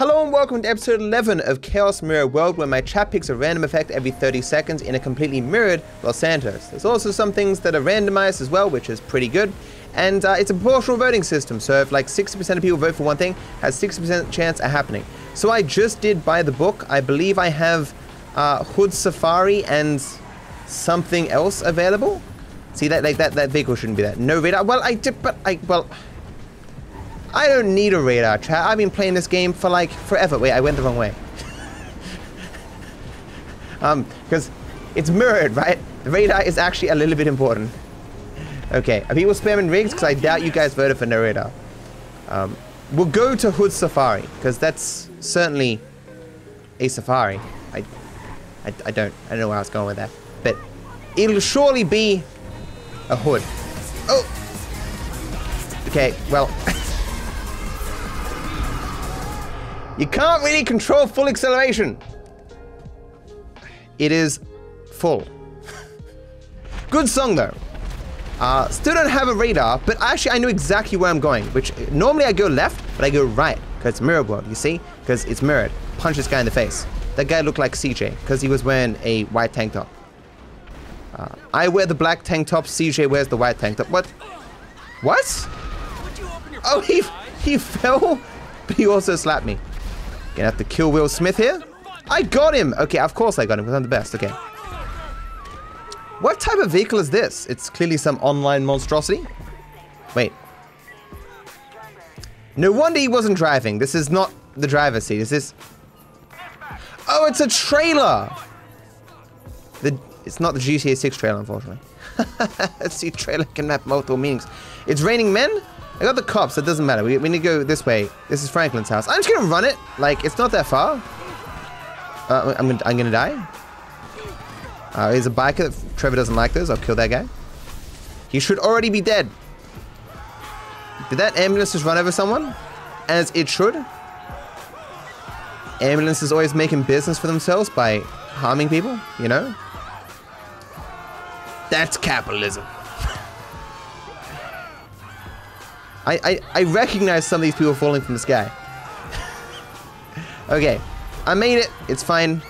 Hello and welcome to episode 11 of Chaos Mirror World, where my chat picks a random effect every 30 seconds in a completely mirrored Los Santos. There's also some things that are randomized as well, which is pretty good. And it's a proportional voting system, so if like 60% of people vote for one thing, has 60% chance of happening. So I just did buy the book. I believe I have Hood Safari and something else available. See, that vehicle shouldn't be that. No radar. Well, I did, but I don't need a radar, chat. I've been playing this game for like forever. Wait, I went the wrong way. Because it's mirrored, right? The radar is actually a little bit important. Okay, are people spamming rigs? Because I doubt you guys voted for no radar. We'll go to Hood Safari, because that's certainly a safari. I don't know where I was going with that, but it'll surely be a hood. Oh! Okay, well... you can't really control full acceleration. It is full. Good song, though. Still don't have a radar, but actually I know exactly where I'm going, which normally I go left, but I go right, because it's Mirror World, you see? Because it's mirrored. Punch this guy in the face. That guy looked like CJ, because he was wearing a white tank top. I wear the black tank top, CJ wears the white tank top. What? What? Oh, he fell, but he also slapped me. Gonna have to kill Will Smith here. I got him! Okay, of course I got him, because I'm the best, okay. What type of vehicle is this? It's clearly some online monstrosity. Wait. No wonder he wasn't driving. This is not the driver's seat. Is this... oh, it's a trailer! It's not the GTA 6 trailer, unfortunately. Let's see, trailer can have multiple meanings. It's raining men? I got the cops, so it doesn't matter. We need to go this way. This is Franklin's house. I'm just gonna run it. Like, it's not that far. I'm gonna die. He's a biker. Trevor doesn't like those. I'll kill that guy. He should already be dead. Did that ambulance just run over someone? As it should. Ambulances always making business for themselves by harming people, you know? That's capitalism. I recognize some of these people falling from the sky. Okay. I made it. It's fine.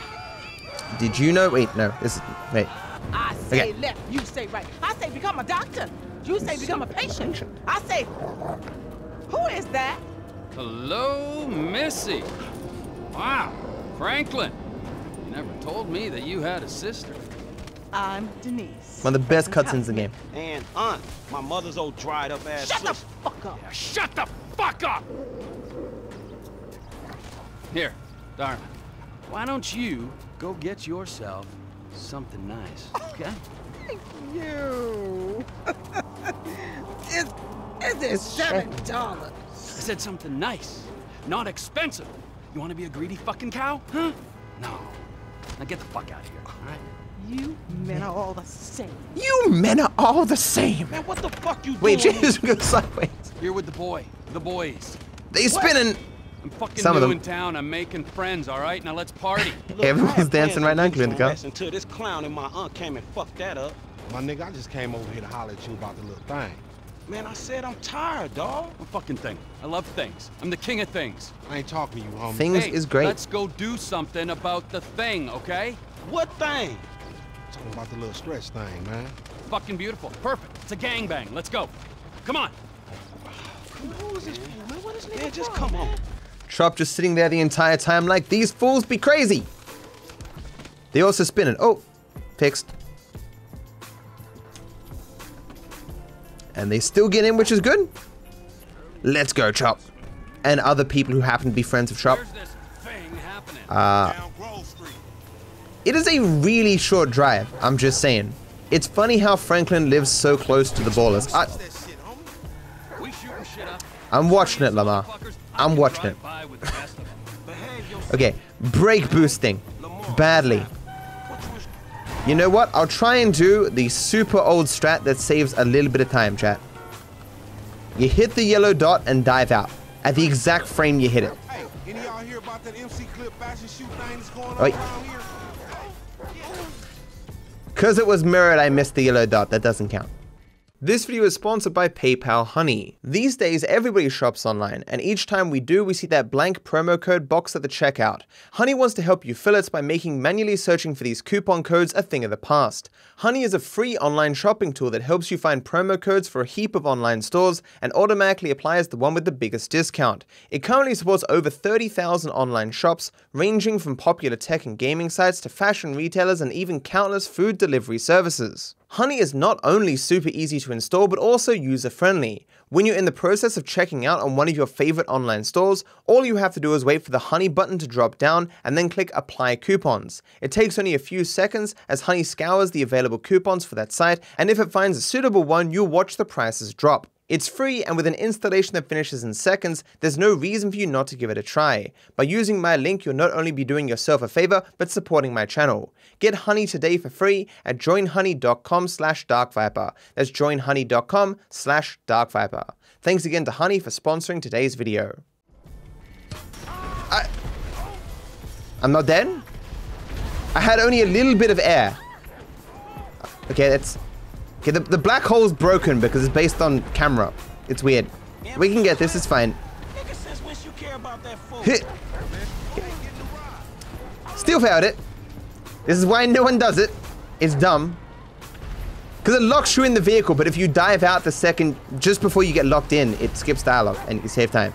Did you know? Wait, no. This is... wait. I say okay. Left, you say right. I say become a doctor. You say become a patient. I say... who is that? Hello, Missy. Wow, Franklin. You never told me that you had a sister. I'm Denise. One of the best cutscenes in the game. And aunt, my mother's old dried up ass. Shut the fuck up. Yeah, shut the fuck up. Here, darling. Why don't you... go get yourself something nice, okay? Thank you. It's $7. I said something nice, not expensive. You want to be a greedy fucking cow, huh? No. Now get the fuck out of here, all right? You men are all the same. You men are all the same. Now what the fuck you doing? Wait, just go sideways. You're with the boy, the boys. They spinning. I'm fucking new in town. I'm making friends, all right? Now let's party. Everyone's dancing right now, including the car. Until this clown and my aunt came and fucked that up. My nigga, I just came over here to holler at you about the little thing. Man, I said I'm tired, dog. I'm fucking thing. I love things. I'm the king of things. I ain't talking to you, homie. Things is great. Let's go do something about the thing, okay? What thing? I'm talking about the little stretch thing, man. Fucking beautiful. Perfect. It's a gangbang. Let's go. Come on. Who is this fool, man? What is this nigga? Man, just come on. Trump just sitting there the entire time like, these fools be crazy. They also spinning. Oh, fixed. And they still get in, which is good. Let's go, Chop. And other people who happen to be friends of Chop. It is a really short drive, I'm just saying. It's funny how Franklin lives so close to the ballers. I'm watching it, Lamar. I'm watching it. Okay, brake boosting. Badly. You know what? I'll try and do the super old strat that saves a little bit of time, chat. You hit the yellow dot and dive out. At the exact frame you hit it. Wait. Because it was mirrored, I missed the yellow dot. That doesn't count. This video is sponsored by PayPal Honey. These days, everybody shops online, and each time we do, we see that blank promo code box at the checkout. Honey wants to help you fill it by making manually searching for these coupon codes a thing of the past. Honey is a free online shopping tool that helps you find promo codes for a heap of online stores and automatically applies the one with the biggest discount. It currently supports over 30,000 online shops, ranging from popular tech and gaming sites to fashion retailers and even countless food delivery services. Honey is not only super easy to install, but also user-friendly. When you're in the process of checking out on one of your favorite online stores, all you have to do is wait for the Honey button to drop down and then click Apply Coupons. It takes only a few seconds as Honey scours the available coupons for that site, and if it finds a suitable one, you'll watch the prices drop. It's free, and with an installation that finishes in seconds, there's no reason for you not to give it a try. By using my link, you'll not only be doing yourself a favor, but supporting my channel. Get Honey today for free at joinhoney.com/darkviper. That's joinhoney.com/darkviper. Thanks again to Honey for sponsoring today's video. I'm not dead? I had only a little bit of air. Okay, that's... Okay, the black hole's broken because it's based on camera. It's weird. We can get this, it's fine. Still failed it. This is why no one does it. It's dumb. Because it locks you in the vehicle, but if you dive out the second, just before you get locked in, it skips dialogue and you save time.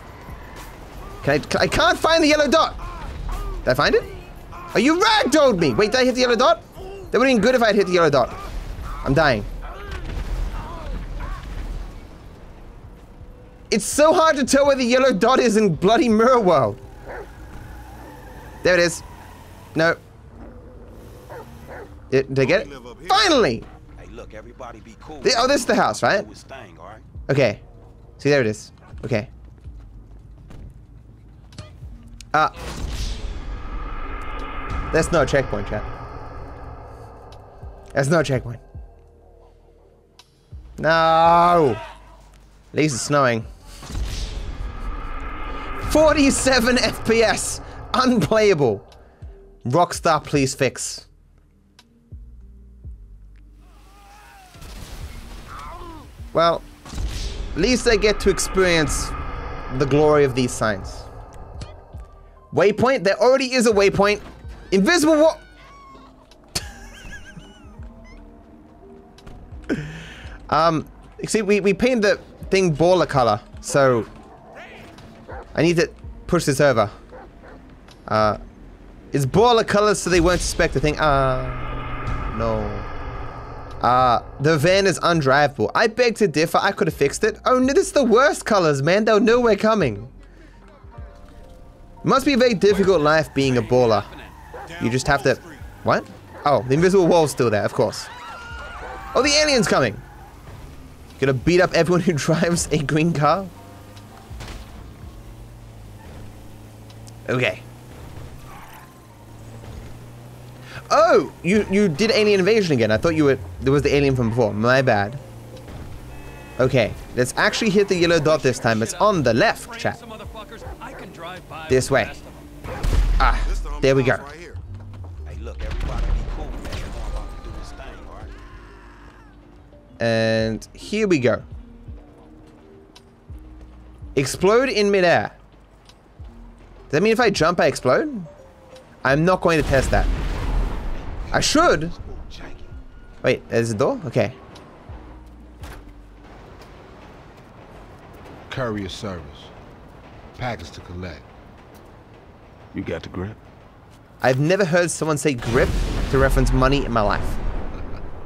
I can't find the yellow dot. Did I find it? Oh, you ragdolled me. Wait, did I hit the yellow dot? That would have been good if I had hit the yellow dot. I'm dying. It's so hard to tell where the yellow dot is in bloody Mirror World. There it is. No. Did I get it? Finally! Hey, look, everybody be cool. Oh, this is the house, right? Okay. See, there it is. Okay. That's not a checkpoint, chat. That's not a checkpoint. No! At least it's snowing. 47 FPS! Unplayable! Rockstar, please fix. Well, at least I get to experience the glory of these signs. Waypoint? There already is a waypoint. Invisible wall! See, we painted the thing baller color, so I need to push this over. It's baller color, so they won't suspect the thing. No. The van is undrivable. I beg to differ. I could have fixed it. Oh no, this is the worst colors, man. They'll nowhere coming. Must be a very difficult life being a baller. You just have to. What? Oh, the invisible wall's still there, of course. Oh, the alien's coming. Gonna beat up everyone who drives a green car. Okay. Oh, you did alien invasion again. I thought you were there was the alien from before. My bad. Okay, let's actually hit the yellow dot this time. It's on the left, chat. This way. Ah, there we go. And here we go. Explode in midair. Does that mean if I jump, I explode? I'm not going to test that. I should. Wait, there's a door? Okay. Courier service. Package to collect. You got the grip? I've never heard someone say grip to reference money in my life.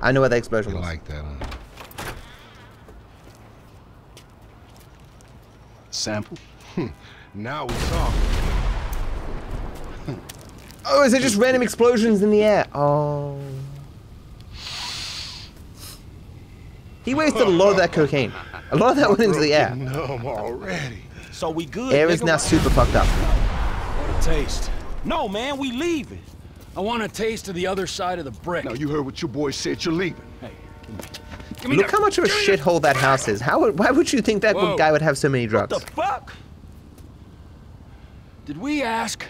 I know where the explosion was. Like that, huh? Sample? Now we saw. Oh, is it just random explosions in the air? Oh. He wasted a lot of that cocaine. A lot of that went into the air. Already. So we good. Air is now super fucked up. What a taste. No, man, we leaving. I want a taste of the other side of the brick. Now you heard what your boy said, you're leaving. Hey, give me look how much of a shithole that house is. Why would you think that guy would have so many drugs? What the fuck? Did we ask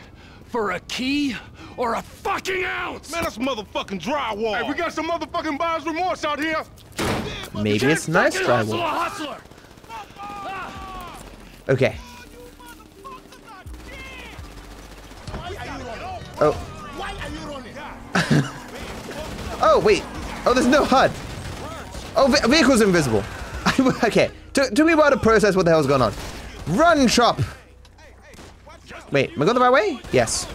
for a key or a fucking ounce? Man, that's motherfucking drywall. Hey, we got some motherfucking buyer's remorse out here. Maybe it's nice tribal. Okay. Oh. Oh, wait. Oh, there's no HUD. Oh, vehicle's invisible. Okay. Took me a while to process what the hell's going on. Run, chop. Wait, am I going the right way? Yes.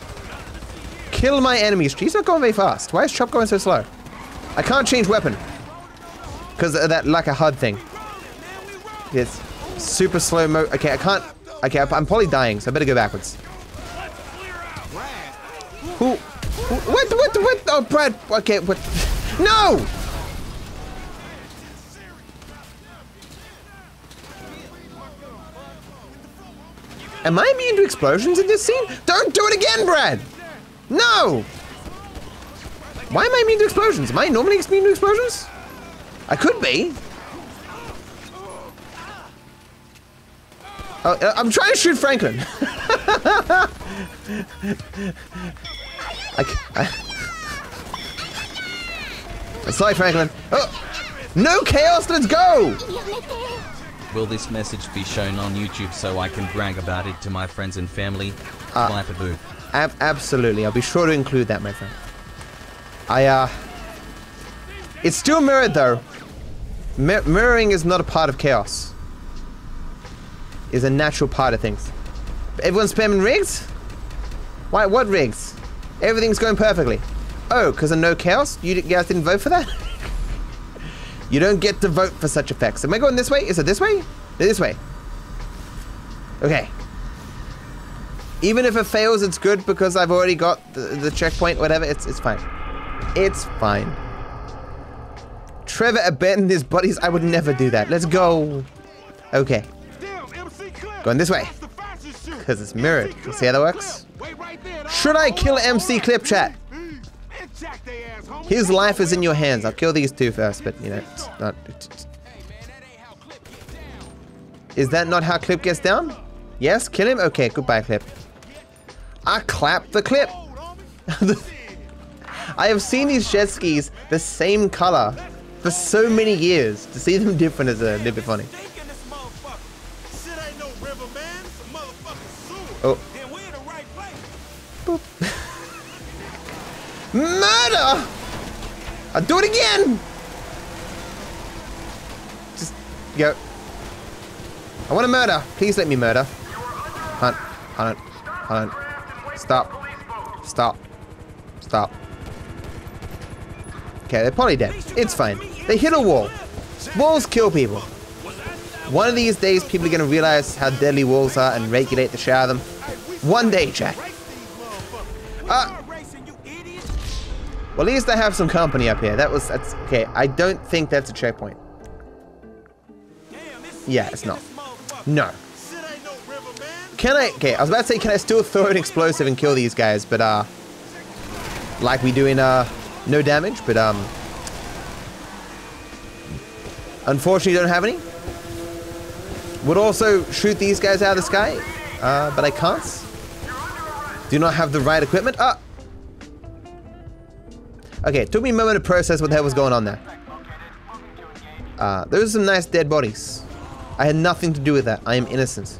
Kill my enemies. She's not going very fast. Why is Chop going so slow? I can't change weapon. Because of that lack of HUD thing. It's super slow mo. Okay, I can't. Okay, I'm probably dying, so I better go backwards. Who? What? Oh, Brad. Okay, what? No! Am I immune to explosions in this scene? Don't do it again, Brad! No! Why am I immune to explosions? Am I normally immune to explosions? I could be. Oh, I'm trying to shoot Franklin. Sorry, Franklin. Oh! No chaos, let's go! Will this message be shown on YouTube so I can brag about it to my friends and family? Absolutely, I'll be sure to include that, my friend. It's still mirrored, though. Mirroring is not a part of chaos. It's a natural part of things. Everyone's spamming rigs? Why, what rigs? Everything's going perfectly. Oh, because of no chaos? You guys didn't vote for that? You don't get to vote for such effects. Am I going this way? Is it this way? This way. Okay. Even if it fails, it's good because I've already got the checkpoint, whatever. It's fine. It's fine. Trevor abandoned his buddies. I would never do that. Let's go. Okay. Going this way. Because it's mirrored. Let's see how that works. Should I kill MC Clip Chat? His life is in your hands. I'll kill these two first, but you know, it's not. Is that not how Clip gets down? Yes, kill him? Okay, goodbye, Clip. I clap the Clip. I have seen these jet skis the same color for so many years. To see them different is a little bit funny. Oh. Boop. Murder! I'll do it again! Just go. I want to murder. Please let me murder. Hunt. Stop. Okay, they're probably dead. It's fine. They hit a wall. Walls kill people. One of these days, people are going to realize how deadly walls are and regulate the shower them. One day, chat. Well, at least I have some company up here. That's okay. I don't think that's a checkpoint. Yeah, it's not. No. Can I? Okay, I was about to say, can I still throw an explosive and kill these guys? But like we do in no damage. But unfortunately, don't have any. Would also shoot these guys out of the sky, but I can't. Do not have the right equipment. Ah. Okay, it took me a moment to process what the hell was going on there. Those are some nice dead bodies. I had nothing to do with that. I am innocent.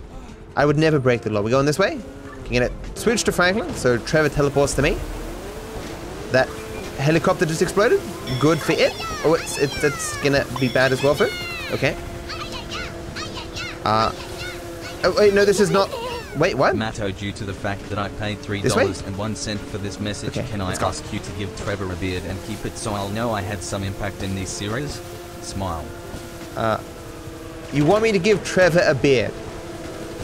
I would never break the law. We're going this way. Can it switch to Franklin, so Trevor teleports to me. That helicopter just exploded. Good for it. Oh, it's gonna be bad as well for it. Okay. Oh, wait, no, this is not... Wait, what? Matto, due to the fact that I paid $3.01 for this message, okay, can I ask you to give Trevor a beard and keep it so I'll know I had some impact in this series? Smile. You want me to give Trevor a beard?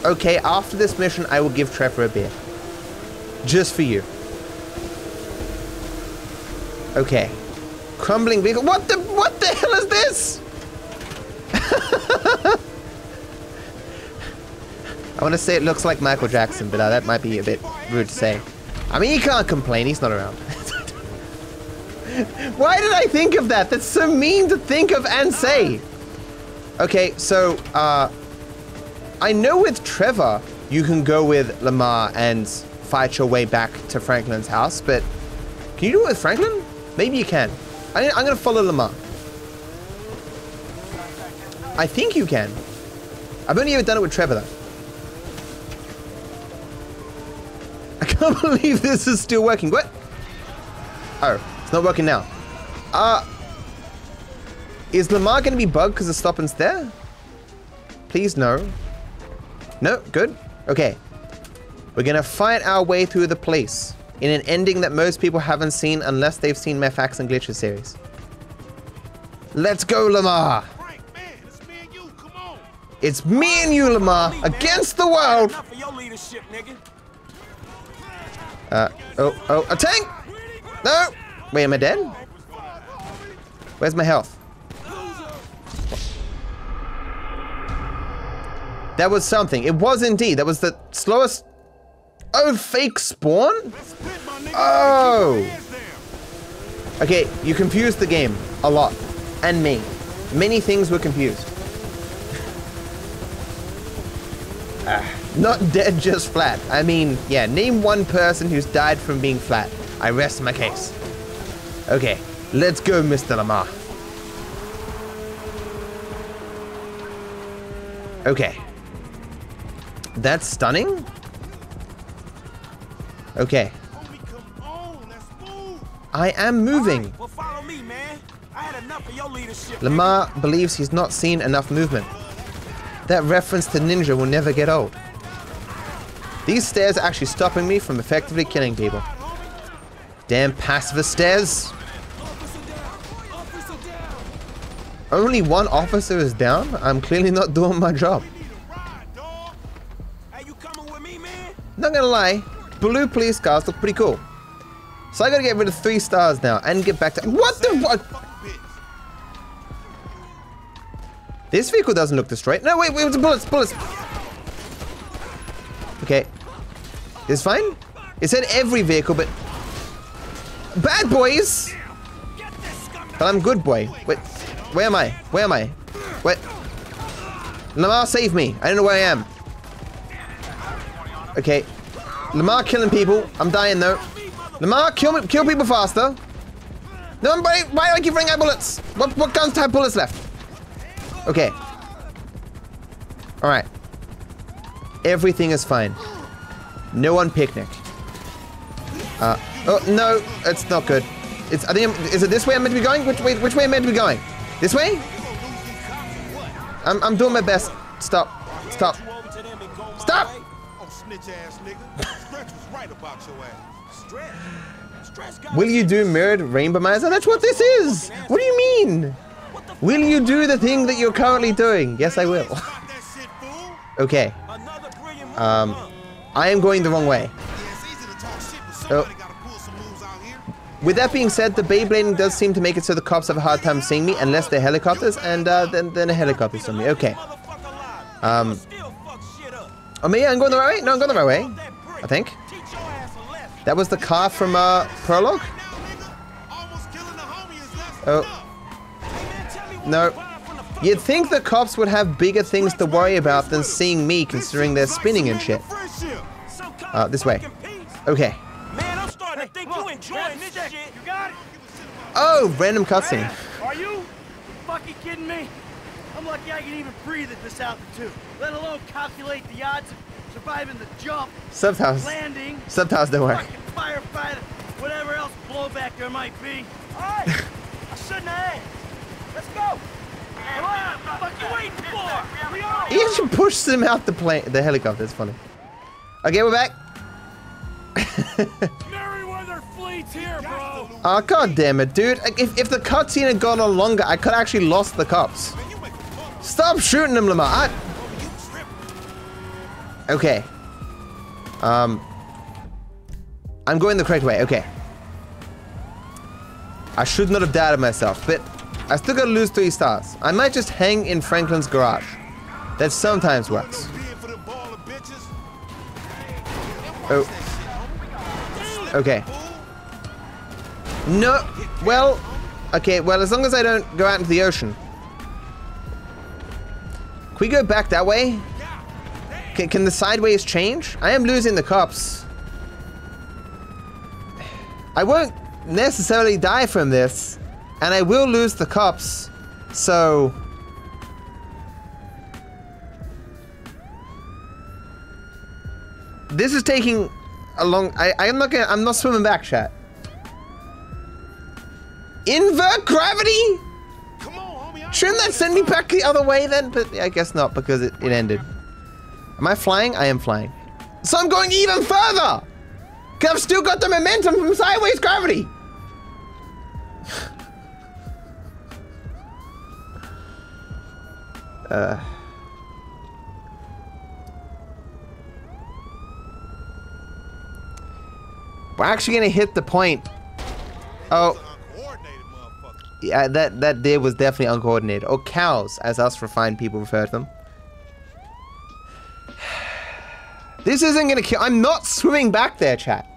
Okay, after this mission, I will give Trevor a beard. Just for you. Okay. Crumbling vehicle. What the hell is this? I want to say it looks like Michael Jackson, but that might be a bit rude to say. I mean, he can't complain. He's not around. Why did I think of that? That's so mean to think of and say. Okay, so I know with Trevor, you can go with Lamar and fight your way back to Franklin's house, but can you do it with Franklin? Maybe you can. I'm going to follow Lamar. I think you can. I've only ever done it with Trevor, though. I can't believe this is still working. What? Oh, it's not working now. Is Lamar going to be bugged because the stop and's there? Please, no. No? Good? Okay. We're going to fight our way through the place in an ending that most people haven't seen unless they've seen my Facts and Glitches series. Let's go, Lamar! Frank, man, it's me and you, come on! It's me and you, Lamar, against the world! Enough of your leadership, nigga. Oh, a tank! No! Wait, am I dead? Where's my health? That was something. It was indeed. That was the slowest... Oh, fake spawn? Oh! Okay, you confused the game a lot. And me. Many things were confused. Not dead, just flat. I mean, yeah, name one person who's died from being flat. I rest my case. Okay, let's go, Mr. Lamar. Okay. That's stunning? Okay. I am moving. Well, follow me, man. I had enough of your leadership. Lamar believes he's not seen enough movement. That reference to Ninja will never get old. These stairs are actually stopping me from effectively killing people. Damn pacifist stairs. Only one officer is down? I'm clearly not doing my job. Not gonna lie, blue police cars look pretty cool. So I gotta get rid of 3 stars now and get back to... What the fuck? This vehicle doesn't look destroyed. No, wait, it's bullets, bullets. Okay. It's fine. It said every vehicle, but... Bad boys! But I'm good boy. Wait, where am I? Where am I? What? Lamar, save me. I don't know where I am. Okay. Lamar killing people. I'm dying, though. Lamar, kill people faster. No, why do I keep running out of bullets? What guns do I have bullets left? Okay. Alright. Everything is fine. No one picnic. Oh, no. It's not good. It's, I think, is it this way I'm meant to be going? Which way am I meant to be going? This way? I'm doing my best. Stop. Stop. Stop! Will you do mirrored Rainbomizer? That's what this is! What do you mean? Will you do the thing that you're currently doing? Yes, I will. Okay. I am going the wrong way. Oh. With that being said, the Beyblading does seem to make it so the cops have a hard time seeing me unless they're helicopters, and then a helicopter's on me. Okay. Oh, maybe I'm going the right way? No, I'm going the right way, I think. That was the car from Prologue? Oh. No. You'd think the cops would have bigger things to worry about than seeing me, considering they're spinning and shit. This way. Okay. Oh, random cutscene. Are you fucking kidding me? I'm lucky I can even breathe at this altitude, let alone calculate the odds of surviving the jump, landing, don't work. Firefighter, whatever else blowback there might be. All right, I shouldn't have asked. Let's go! Come on! What the fuck you waiting for? We are! You should push them out the plane, the helicopter. It's funny. Okay, we're back. Merryweather fleet's here, bro. Oh, god damn it, dude! If the cutscene had gone on longer, I could actually lost the cops. Stop shooting them, Lamar. Okay. I'm going the correct way. Okay. I should not have doubted myself, but. I still gotta lose 3 stars. I might just hang in Franklin's garage. That sometimes works. Oh. Okay. No. Well. Okay. Well, as long as I don't go out into the ocean. Can we go back that way? Can the sideways change? I am losing the cops. I won't necessarily die from this. And I will lose the cops, so This is taking a long... I'm not swimming back, chat. Invert gravity? Come on, homie, shouldn't that send me back the other way then? But I guess not, because it ended. Am I flying? I am flying. So I'm going even further! Because I've still got the momentum from sideways gravity! We're actually gonna hit the point. Oh. Yeah, that deer was definitely uncoordinated. Or cows, as us refined people refer to them. This isn't gonna kill- I'm not swimming back there, chat.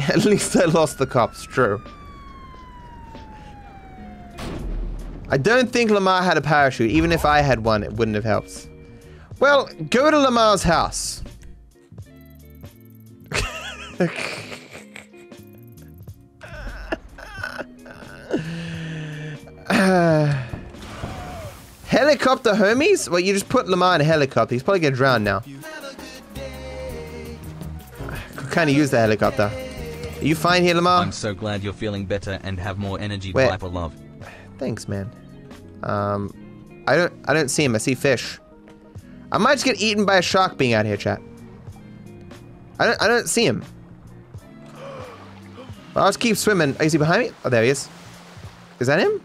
At least I lost the cops, true. I don't think Lamar had a parachute. Even if I had one, it wouldn't have helped. Well, go to Lamar's house. Helicopter homies? Well, you just put Lamar in a helicopter. He's probably gonna drown now. Could kind of use the helicopter. Are you fine here, Lamar? I'm so glad you're feeling better and have more energy, Viper love. Thanks, man. I don't see him. I see fish. I might just get eaten by a shark being out here, chat. I don't see him. Well, I'll just keep swimming. Oh, is he behind me? Oh, there he is. Is that him?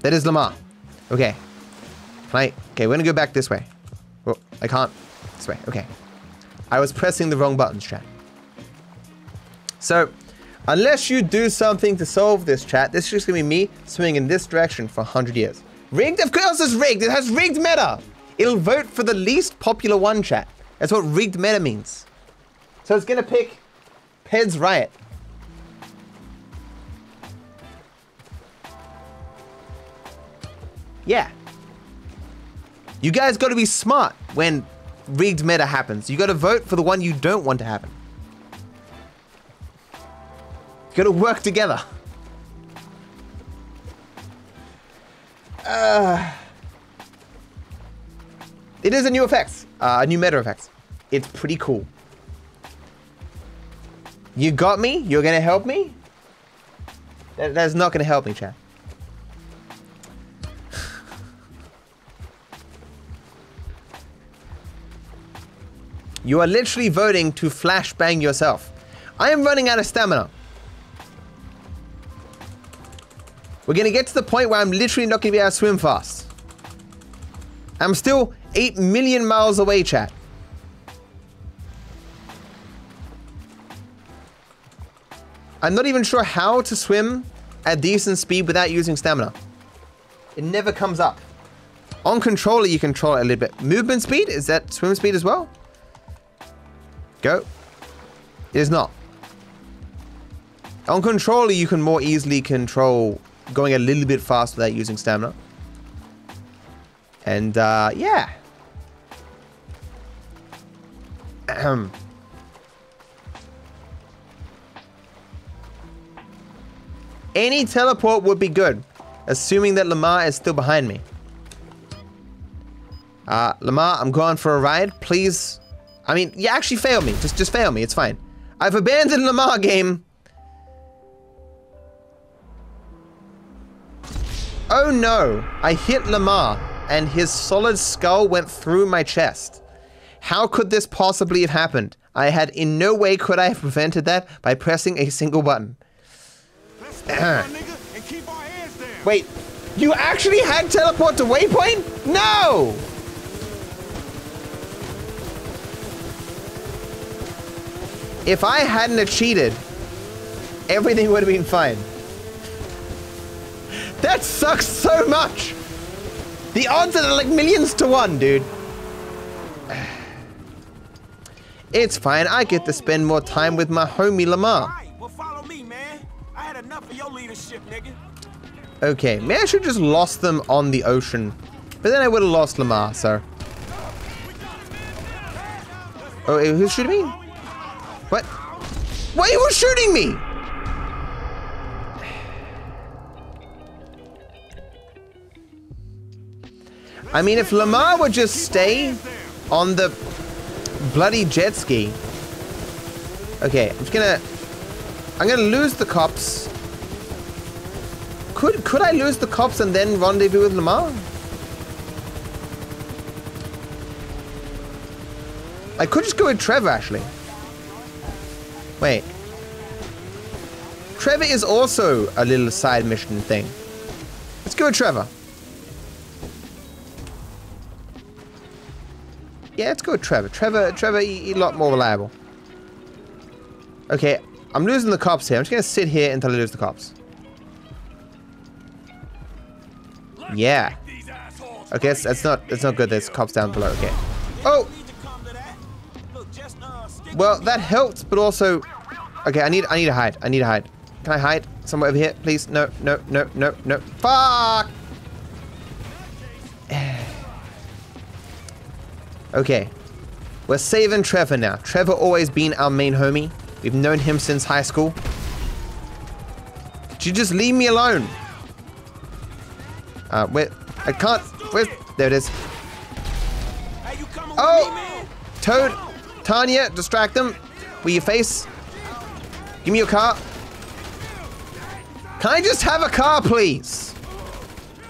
That is Lamar. Okay. Okay, we're gonna go back this way. Oh, I can't. This way, okay. I was pressing the wrong buttons, chat. So, unless you do something to solve this, chat, this is just gonna be me swimming in this direction for 100 years. Rigged? Of course it's rigged! It has rigged meta! It'll vote for the least popular one, chat. That's what rigged meta means. So it's gonna pick Peds Riot. Yeah. You guys gotta be smart when rigged meta happens. You gotta vote for the one you don't want to happen. You gotta work together. It is a new effect. A new meta effect. It's pretty cool. You got me? You're gonna help me? That's not gonna help me, chat. You are literally voting to flashbang yourself. I am running out of stamina. We're gonna get to the point where I'm literally not gonna be able to swim fast. I'm still 8 million miles away, chat. I'm not even sure how to swim at decent speed without using stamina. It never comes up. On controller, you control it a little bit. Movement speed? Is that swim speed as well? Go. It is not. On controller, you can more easily control going a little bit faster without using stamina. And, yeah. Ahem. Any teleport would be good, assuming that Lamar is still behind me. Lamar, I'm going for a ride. Please... I mean, you actually failed me. Just fail me. It's fine. I've abandoned Lamar game. Oh no! I hit Lamar, and his solid skull went through my chest. How could this possibly have happened? I had in no way could I have prevented that by pressing a single button. Wait, you actually had teleport to waypoint? No! If I hadn't have cheated, everything would have been fine. That sucks so much! The odds are like millions to one, dude. It's fine, I get to spend more time with my homie Lamar. Alright, well follow me, man. I had enough of your leadership, nigga. Okay, maybe I should have just lost them on the ocean. But then I would have lost Lamar, so... Oh, who's shooting me? What? Why are you shooting me? I mean, if Lamar would just stay on the bloody jet ski. Okay, I'm gonna lose the cops. Could I lose the cops and then rendezvous with Lamar? I could just go with Trevor, actually. Wait. Trevor is also a little side mission thing. Let's go with Trevor. Yeah, let's go with Trevor. Trevor, a lot more reliable. Okay, I'm losing the cops here. I'm just gonna sit here until I lose the cops. Yeah. Okay, that's not good. There's cops down below. Okay. Oh. Well, that helped, but also. Okay, I need to hide. I need to hide. Can I hide somewhere over here, please? No. Fuck. Okay. We're saving Trevor now. Trevor always been our main homie. We've known him since high school. Could you just leave me alone? Wait. I can't. Wait. There it is. Oh! Toad! Tanya, distract them. With your face. Give me your car. Can I just have a car, please?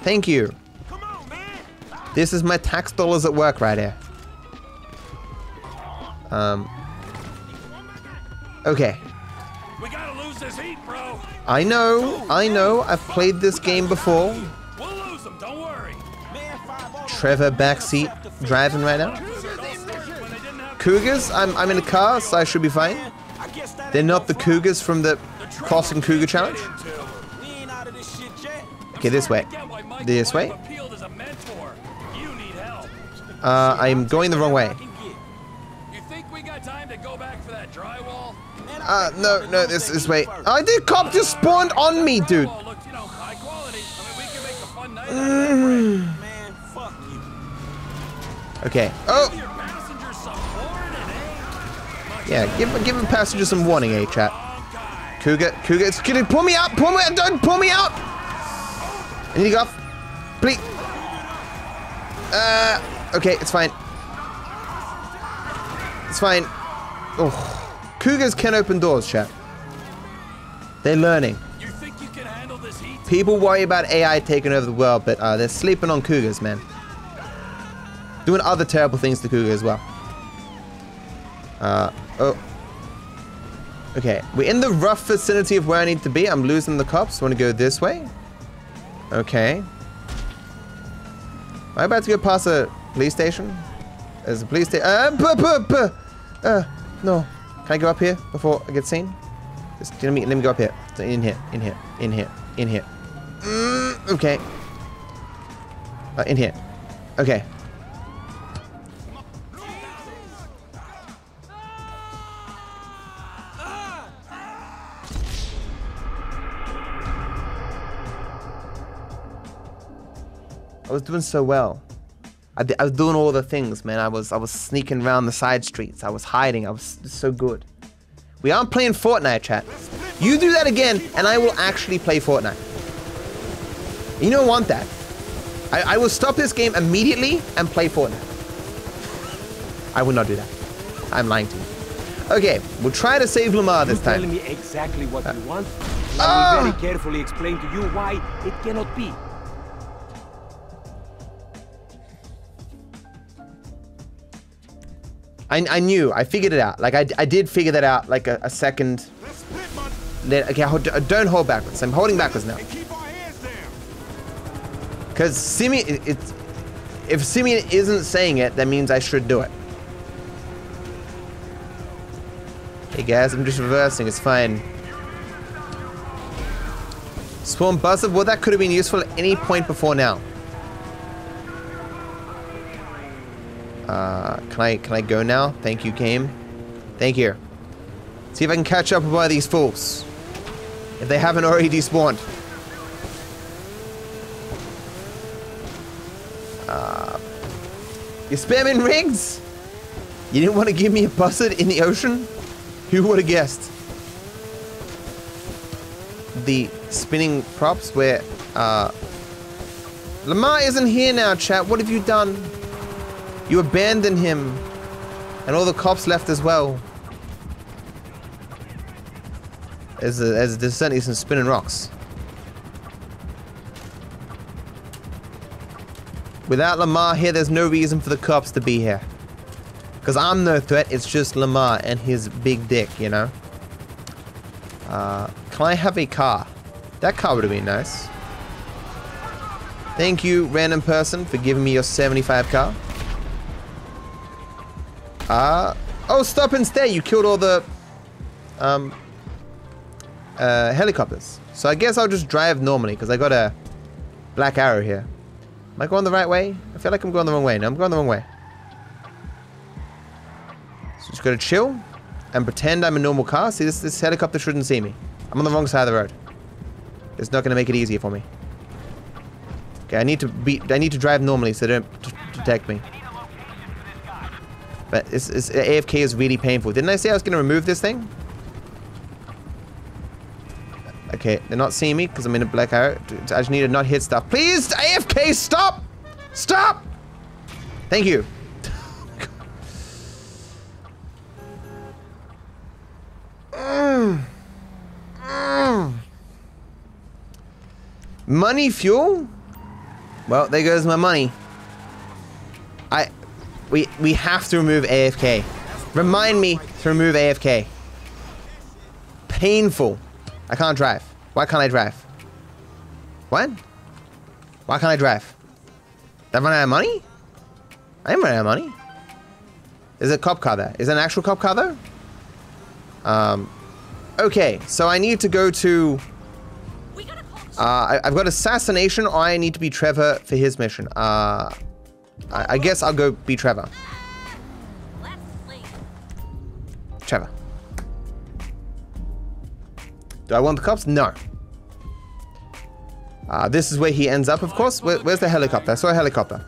Thank you. This is my tax dollars at work right here. Okay. We gotta lose this heat, bro. I know. I've played this game before. We'll lose them, don't worry. Trevor backseat driving right now. Cougars? I'm in a car, so I should be fine. They're not the Cougars from the Crossing Cougar Challenge. Okay, this way. This way. I'm going the wrong way. No, this way. The cop just spawned on me, dude. Okay. Oh. Yeah, give a passenger some warning, chat. Cougar, it's gonna pull me out, don't pull me out! I need to go off. Please. Okay, it's fine. It's fine. Oh, cougars can open doors, chat. They're learning. People worry about AI taking over the world, but they're sleeping on cougars, man. Doing other terrible things to cougars as well. Oh. Okay, we're in the rough vicinity of where I need to be. I'm losing the cops. Want to go this way? Okay. Am I about to go past a police station? There's a police station. No. Can I go up here before I get seen? Just let me go up here. In here. Okay. In here. Okay. I was doing so well. I was doing all the things, man. I was sneaking around the side streets. I was hiding. I was so good. We aren't playing Fortnite, chat. You do that again, and I will actually play Fortnite. You don't want that. I will stop this game immediately and play Fortnite. I will not do that. I'm lying to you. Okay, we'll try to save Lamar this time. You're telling me exactly what you want. I will very carefully explain to you why it cannot be. I knew. I figured it out. Like, I did figure that out, like, a second. Okay, don't hold backwards. I'm holding backwards now. Because Simeon, if Simeon isn't saying it, that means I should do it. Hey, guys, I'm just reversing. It's fine. Swarm Buzzard. Well, that could have been useful at any point before now. Can I go now? Thank you, game. Thank you. See if I can catch up with one of these fools. If they haven't already despawned. You're spamming rigs? You didn't want to give me a buzzard in the ocean? Who would have guessed? The spinning props where, Lamar isn't here now, chat. What have you done? You abandoned him. And all the cops left as well. There's certainly some spinning rocks. Without Lamar here, there's no reason for the cops to be here. Because I'm no threat, it's just Lamar and his big dick, you know? Can I have a car? That car would have been nice. Thank you, random person, for giving me your 75 car. Oh, stop and stare. You killed all the helicopters. So I guess I'll just drive normally, because I got a black arrow here. Am I going the right way? I feel like I'm going the wrong way. No, I'm going the wrong way. So just gotta chill and pretend I'm a normal car. See, this helicopter shouldn't see me. I'm on the wrong side of the road. It's not gonna make it easier for me. Okay, I need to drive normally so they don't detect me. But it's AFK is really painful. Didn't I say I was gonna remove this thing? Okay, they're not seeing me because I'm in a black arrow. I just need to not hit stuff. Please, AFK, stop! Stop! Thank you. Money fuel? Well, there goes my money. We have to remove AFK. Remind me to remove AFK. Painful. I can't drive. Why can't I drive? What? Why can't I drive? Did I run out of money? I didn't run out of money. There's a cop car there. Is there an actual cop car though? Okay, so I need to go to... I've got assassination, or I need to be Trevor for his mission. I guess I'll go be Trevor. Trevor. Do I want the cops? No. This is where he ends up, of course. Where's the helicopter? I saw a helicopter.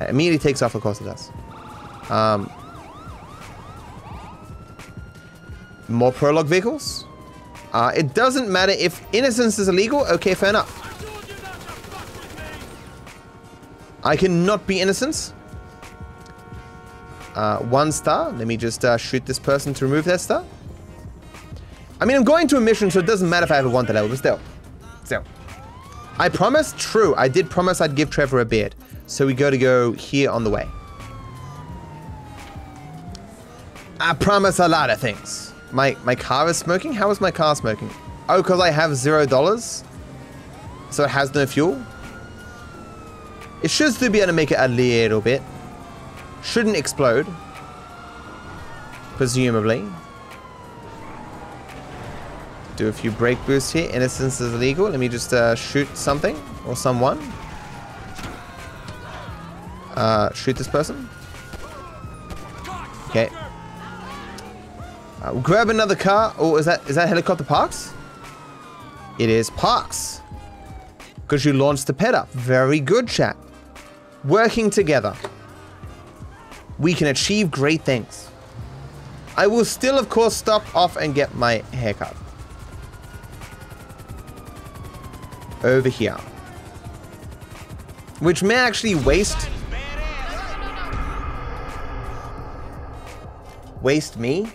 It immediately takes off, of course it does. More prologue vehicles. It doesn't matter if innocence is illegal. Okay, fair enough. I cannot be innocent. 1 star. Let me just shoot this person to remove their star. I mean, I'm going to a mission, so it doesn't matter if I ever want the level, but still. Still. I promised? True. I did promise I'd give Trevor a beard. So we gotta go here on the way. I promise a lot of things. My car is smoking? How is my car smoking? Oh, because I have $0. So it has no fuel. It should still be able to make it a little bit. Shouldn't explode. Presumably. Do a few brake boosts here. Innocence is illegal. Let me just shoot something or someone. Shoot this person. Okay. We'll grab another car. Oh, is that helicopter parks? It is parks. Because you launched the pet up. Very good, chat. Working together, we can achieve great things. I will still, of course, stop off and get my haircut. Over here, which may actually waste me.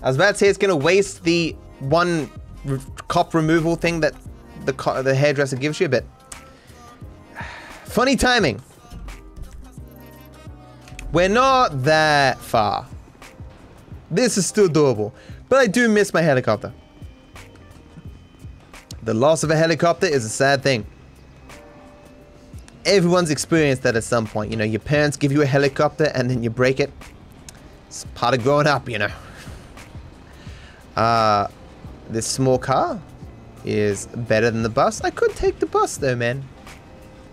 I was about to say it's gonna waste the one cop removal thing that the hairdresser gives you, but funny timing. We're not that far. This is still doable, but I do miss my helicopter. The loss of a helicopter is a sad thing. Everyone's experienced that at some point. You know, your parents give you a helicopter and then you break it. It's part of growing up, you know. This small car is better than the bus. I could take the bus though, man.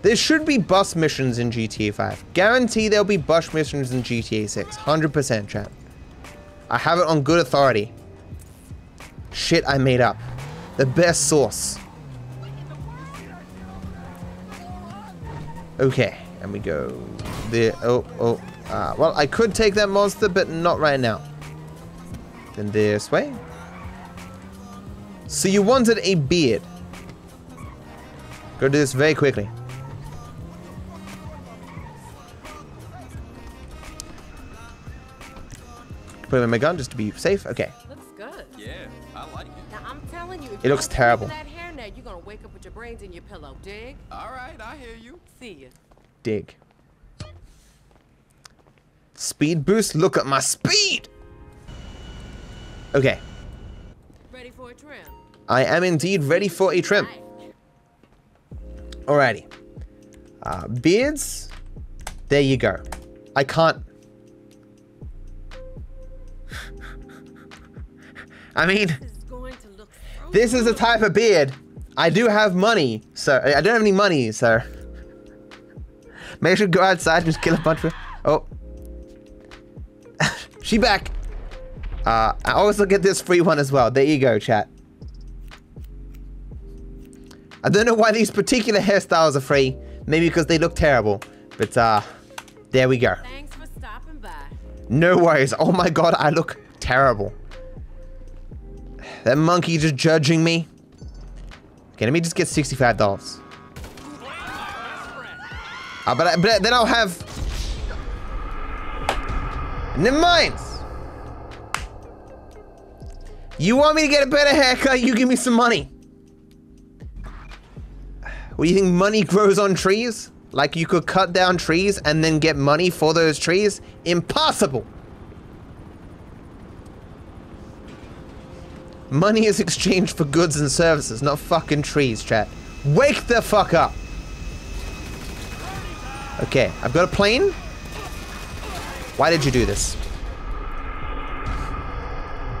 There should be bus missions in GTA 5. Guarantee there'll be bus missions in GTA 6. 100% chat. I have it on good authority. Shit I made up. The best source. Okay, and we go there. Well, I could take that monster, but not right now. Then this way. So you wanted a beard. Go do this very quickly. put him in my gun just to be safe. Okay. Looks good. Yeah, I like it. Now I'm telling you, if it looks terrible. That hairnet, you're gonna wake up with your brains in your pillow. Dig? All right, I hear you. See ya. Dig. Speed boost. Look at my speed. Okay. Ready for a trim? I am indeed ready for a trim. Alrighty. Beards. There you go. I can't. I mean, this is the type of beard. I do have money, so I don't have any money, so maybe I should go outside and just kill a bunch of. Oh, she back. I also get this free one as well. There you go, chat. I don't know why these particular hairstyles are free. Maybe because they look terrible. But there we go. Thanks for stopping by. No worries. Oh my god, I look terrible. That monkey just judging me. Okay, let me just get $65. But then I'll have. Never mind. You want me to get a better haircut? You give me some money. What, do you think money grows on trees? Like you could cut down trees and then get money for those trees? Impossible! Money is exchanged for goods and services, not fucking trees, chat. Wake the fuck up! Okay, I've got a plane. Why did you do this?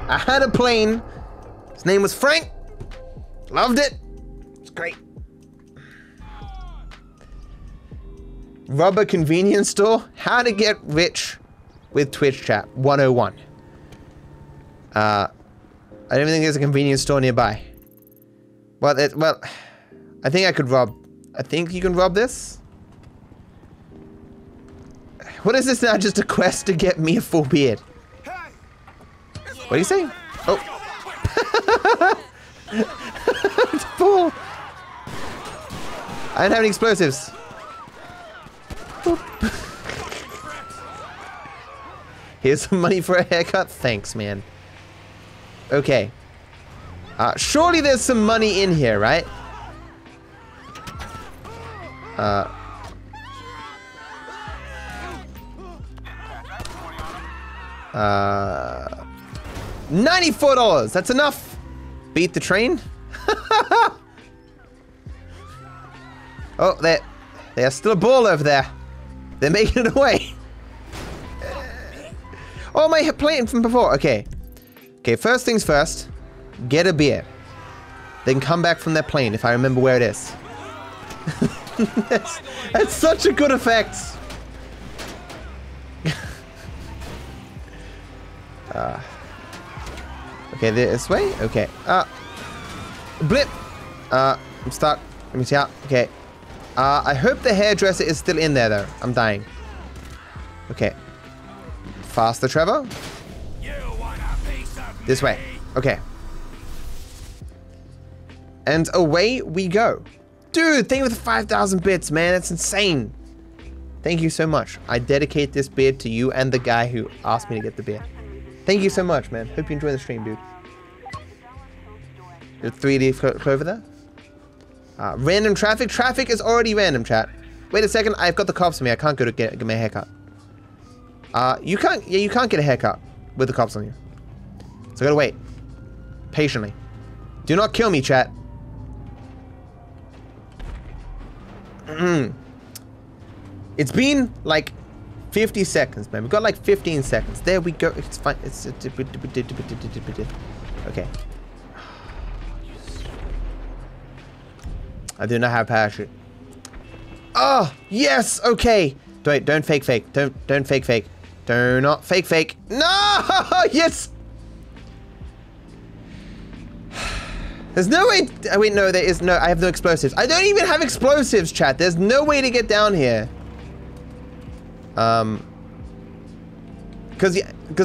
I had a plane. His name was Frank. Loved it. It's great. Rubber convenience store. How to get rich with Twitch chat 101. I don't think there's a convenience store nearby. Well, well, I think I could rob. I think you can rob this. What is this now? Just a quest to get me a full beard. What do you say? Oh. It's a ball. I don't have any explosives. Here's some money for a haircut. Thanks, man. Okay. Surely there's some money in here, right? $94. That's enough. Beat the train. Oh, there's still a ball over there. They're making it away. Oh, my plane from before. Okay. Okay, first things first. Get a beer. Then come back from that plane if I remember where it is. that's such a good effect. Okay, this way? Okay. Blip! I'm stuck. Let me see out. Okay. I hope the hairdresser is still in there, though. I'm dying. Okay. Faster, Trevor. This way. Okay. And away we go. Dude, thank you for the 5,000 bits, man. That's insane. Thank you so much. I dedicate this beard to you and the guy who asked me to get the beard. Thank you so much, man. Hope you enjoy the stream, dude. The 3D clover there. Random traffic. Traffic is already random, chat. Wait a second. I've got the cops on me. I can't go to get my haircut. You can't. Yeah, you can't get a haircut with the cops on you. So I gotta wait patiently. Do not kill me, chat. It's been like 50 seconds, man. We've got like 15 seconds. There we go. It's fine. It's okay. I do not have a parachute. Oh, yes, okay. Don't fake. Don't fake. Do not fake. No, yes. There's no way, wait, no, there is no, I have no explosives. I don't even have explosives, chat. There's no way to get down here. Because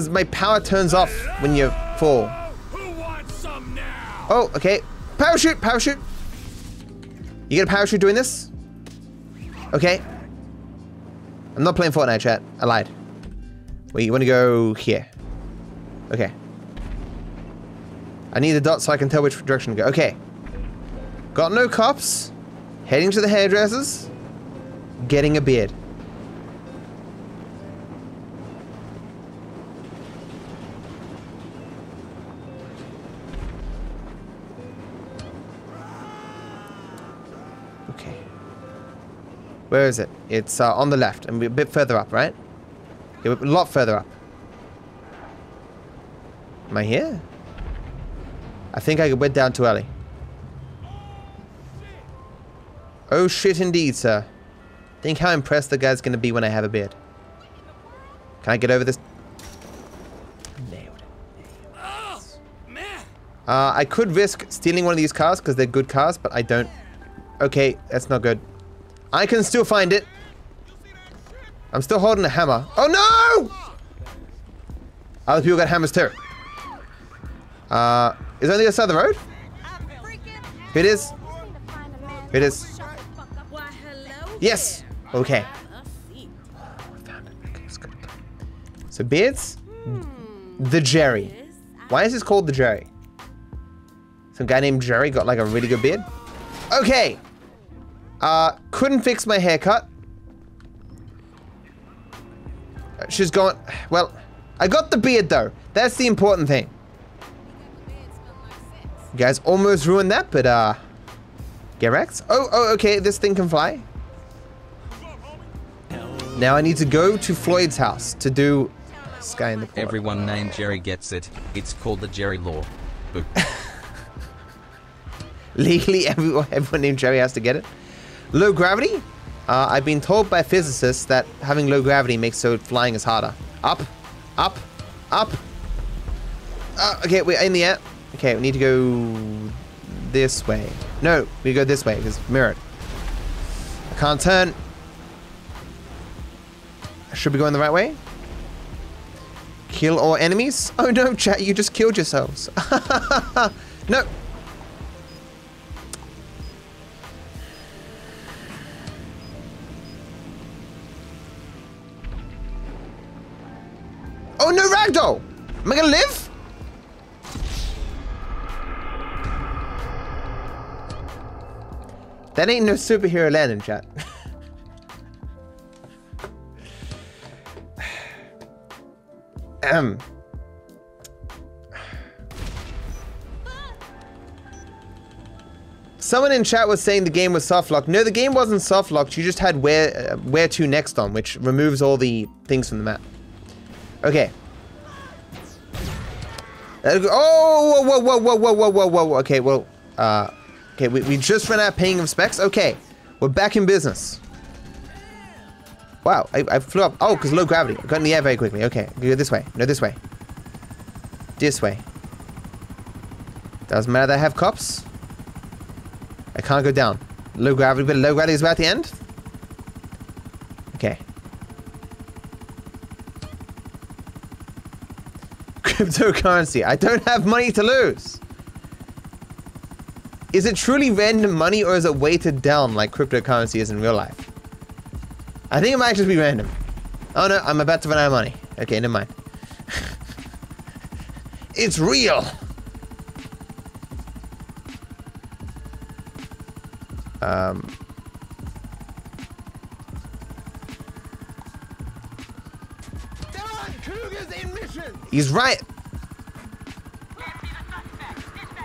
my power turns off when you fall. Who wants some now? Oh, okay. Parachute. You get a parachute doing this? Okay. I'm not playing Fortnite, chat. I lied. Wait, you want to go here. Okay. I need a dot so I can tell which direction to go. Okay. Got no cops. Heading to the hairdressers. Getting a beard. Okay. Where is it? It's on the left and we're a bit further up, right? Yeah, we're a lot further up. Am I here? I think I went down too early. Oh shit indeed, sir. Think how impressed the guy's gonna be when I have a beard. Can I get over this? Nailed it. I could risk stealing one of these cars because they're good cars, but I don't. Okay, that's not good. I can still find it. I'm still holding a hammer. Oh no! Other people got hammers too. Is it on the other side of the road? Here it is. Here it is. Yes! Okay. Oh, I found it. Okay, let's go. So beards? The Jerry. Why is this called the Jerry? Some guy named Jerry got like a really good beard? Okay! Couldn't fix my haircut. She's gone. Well, I got the beard though. That's the important thing. You guys almost ruined that, but get wrecked. Oh, okay, this thing can fly. Now I need to go to Floyd's house to do Sky in the Port. Everyone named Jerry gets it. It's called the Jerry Law. Boo. Legally, everyone named Jerry has to get it. Low gravity? I've been told by physicists that having low gravity makes so flying is harder. Up, up, up. Okay, we're in the air. Okay, we need to go this way. No, we go this way because mirrored. I can't turn. Should we go in the right way? Kill all enemies? Oh no, chat, you just killed yourselves. No. Oh no, ragdoll! Am I gonna live? That ain't no superhero landing, chat. Someone in chat was saying the game was soft locked. No, the game wasn't soft locked. You just had where to next on, which removes all the things from the map. Okay. Oh, whoa, whoa, whoa, whoa, whoa, whoa, whoa. Okay, well, okay, we just ran out paying of specs. Okay, we're back in business. Wow, I flew up. Oh, because low gravity. I got in the air very quickly. Okay, go this way. No, this way. This way. Doesn't matter that I have cops. I can't go down. Low gravity, but low gravity is about the end. Okay. Cryptocurrency. I don't have money to lose. Is it truly random money or is it weighted down like cryptocurrency is in real life? I think it might just be random. Oh no, I'm about to run out of money. Okay, never mind. It's real! He's right!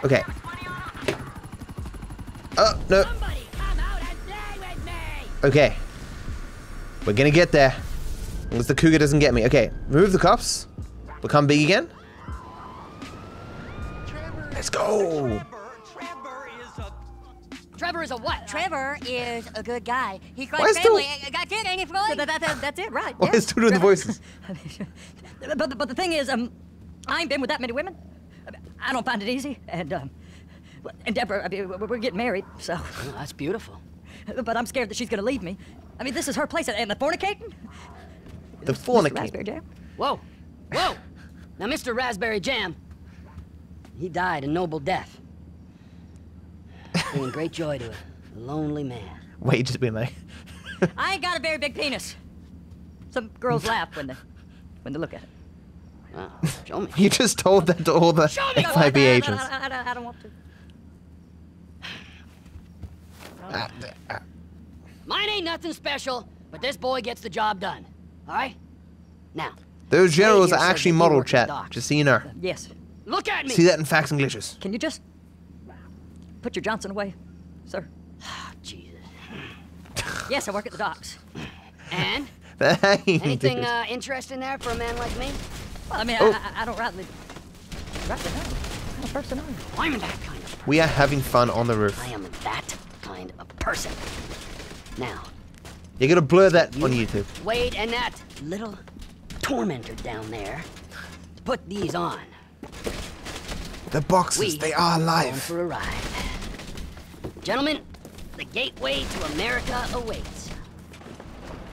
Okay. Oh, no. Come out and play with me. Okay. We're gonna get there. Unless the cougar doesn't get me. Okay, remove the cops. Become big again. Trevor, let's go! Trevor is a what? Trevor is a good guy. He got family. Got kid, ain't he? That's it, right? Why is two doing the voices? But the thing is, I ain't been with that many women. I don't find it easy, and Deborah, I mean, we're getting married, so... Ooh, that's beautiful. But I'm scared that she's gonna leave me. I mean, this is her place, and the fornicating? The fornicating. Mr. Raspberry Jam. Whoa, whoa! Now, Mr. Raspberry Jam, he died a noble death. Bringing great joy to a lonely man. Wait, just be like... I ain't got a very big penis. Some girls laugh when they look at it. Show me. You just told that to all the FIB agents. I don't want to. Mine ain't nothing special, but this boy gets the job done. All right? Now. Those generals are actually model chat, just so you know. Yes. Look at me! See that in Facts and Glitches. Can you just put your Johnson away, sir? Oh, Jesus. Yes, I work at the docks. And? Anything interesting there for a man like me? Well, I mean, oh. I don't rightly... Rightly know. I'm a person. I'm that kind of person. We are having fun on the roof. I am that kind of person. Now. You're gonna blur that on YouTube. Wade and that little tormentor down there to put these on. The boxes, they are alive. For a ride. Gentlemen, the gateway to America awaits.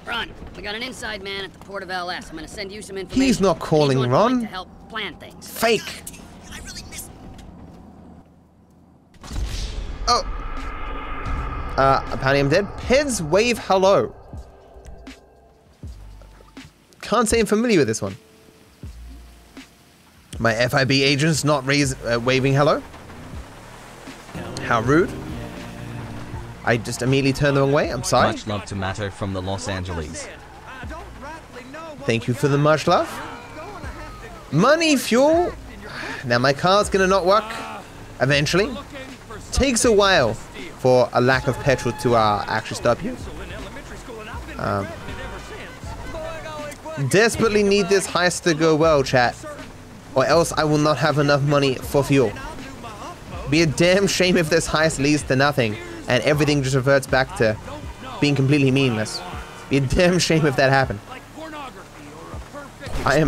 Ron, we got an inside man at the port of LS. I'm gonna send you some information. He's not calling Ron. To help plan things. Fake. I really miss... Oh. Apparently I'm dead. Peds wave hello. Can't say I'm familiar with this one. My FIB agent's not waving hello. How rude. I just immediately turned the wrong way. I'm sorry. Much love to Matter from the Los Angeles. Thank you for the much love. Money, fuel. Now my car's gonna not work. Eventually. Takes a while for a lack of petrol to actually stop you. Desperately need this heist to go well, chat. Or else I will not have enough money for fuel. Be a damn shame if this heist leads to nothing and everything just reverts back to being completely meaningless. Be a damn shame if that happened. I do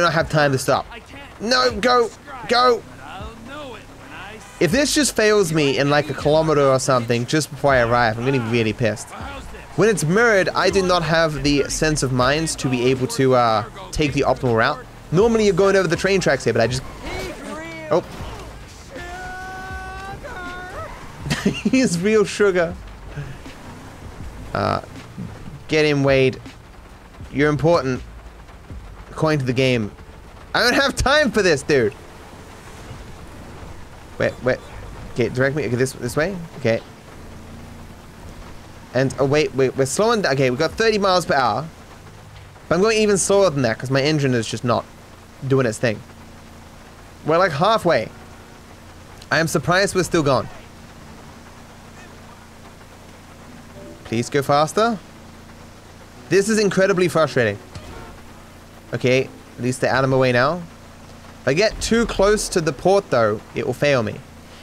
not have time to stop. No, go! Go! If this just fails me in like a kilometer or something just before I arrive, I'm gonna be really pissed. When it's mirrored, I do not have the sense of minds to be able to take the optimal route. Normally you're going over the train tracks here, but I just... Oh. He's real sugar. Get in, Wade. You're important. According to the game. I don't have time for this, dude. Wait. Okay, direct me. Okay, this way? Okay. And, oh wait, we're slowing down. Okay, we've got 30 miles per hour. But I'm going even slower than that because my engine is just not doing its thing. We're like halfway. I am surprised we're still gone. Please go faster. This is incredibly frustrating. Okay, at least they're out of my way now. If I get too close to the port though, it will fail me.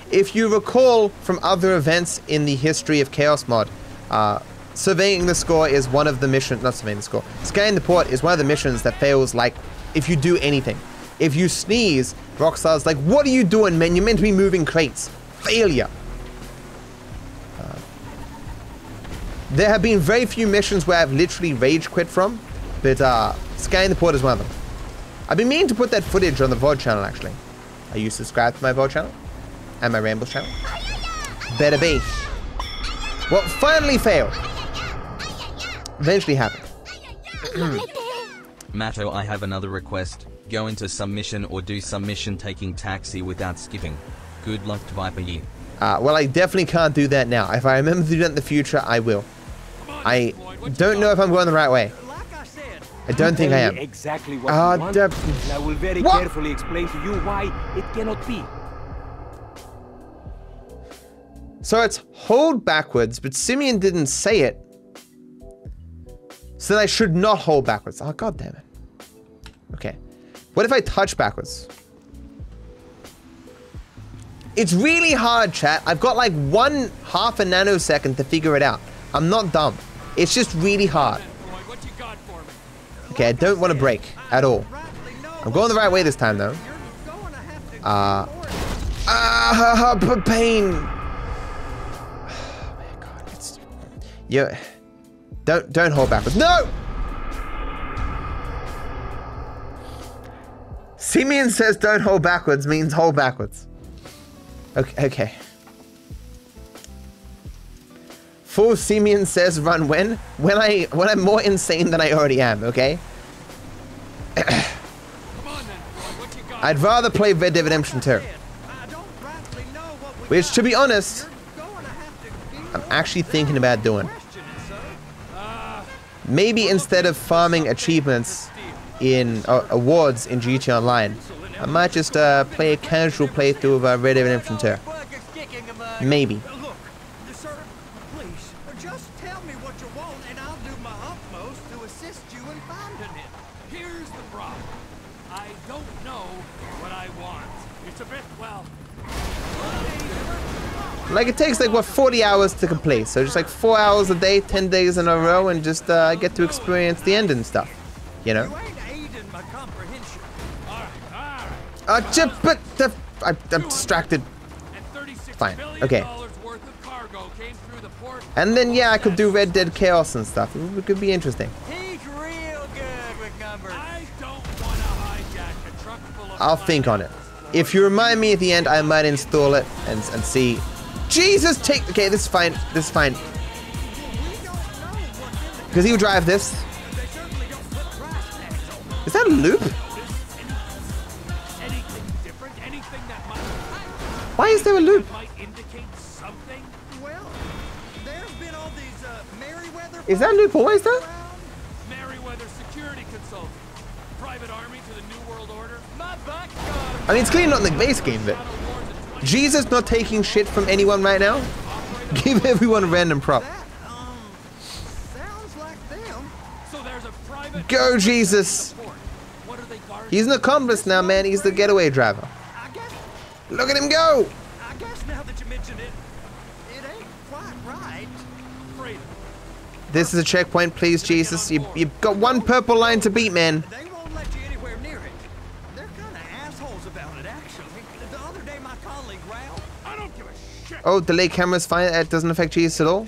If you recall from other events in the history of Chaos Mod, surveying the score is one of the missions, not surveying the score, scanning the port is one of the missions that fails, like, if you do anything. If you sneeze, Rockstar's like, what are you doing, man? You're meant to be moving crates. Failure. There have been very few missions where I've literally rage quit from, but scanning the port is one of them. I've been meaning to put that footage on the VOD channel, actually. Are you subscribed to my VOD channel? And my Ramble channel? Better be. Well, finally failed. Eventually happened. Matto, I have another request. Go into submission or do submission taking taxi without skipping. Good luck to DarkViperAU. Well, I definitely can't do that now. If I remember to do that in the future, I will. I don't know if I'm going the right way. I don't think I am. Exactly what you want, and I will very carefully explain to you why it cannot be. So it's hold backwards, but Simeon didn't say it. So then I should not hold backwards. Oh, god damn it. Okay. What if I touch backwards? It's really hard, chat. I've got like half a nanosecond to figure it out. I'm not dumb. It's just really hard. Okay, I don't want to break at all. I'm going the right way this time, though. Pain. Yeah, don't hold backwards. No! Simeon says don't hold backwards means hold backwards. Okay. Fool Simeon says run when I'm more insane than I already am, okay? I'd rather play Red Dead Redemption 2. Which, to be honest, I'm actually thinking about doing. Maybe instead of farming achievements in awards in GTA Online, I might just play a casual playthrough of Red Dead Redemption 2. Maybe. Like, it takes like what, 40 hours to complete, so just like 4 hours a day, 10 days in a row, and just get to experience the end and stuff, you know? I'm distracted. Fine, okay. And then yeah, I could do Red Dead Chaos and stuff. It could be interesting. I'll think on it. If you remind me at the end, I might install it and see. Jesus, take... Okay, this is fine. This is fine. Because he would drive this. Is that a loop? Why is there a loop? Is that a loop always there? I mean, it's clearly not in the base game, but... Jesus not taking shit from anyone right now? Give everyone a random prop. Go, Jesus! He's an accomplice now, man. He's the getaway driver. Look at him go! This is a checkpoint, please, Jesus. You've got one purple line to beat, man. Oh, delay camera's fine. That doesn't affect Jesus at all.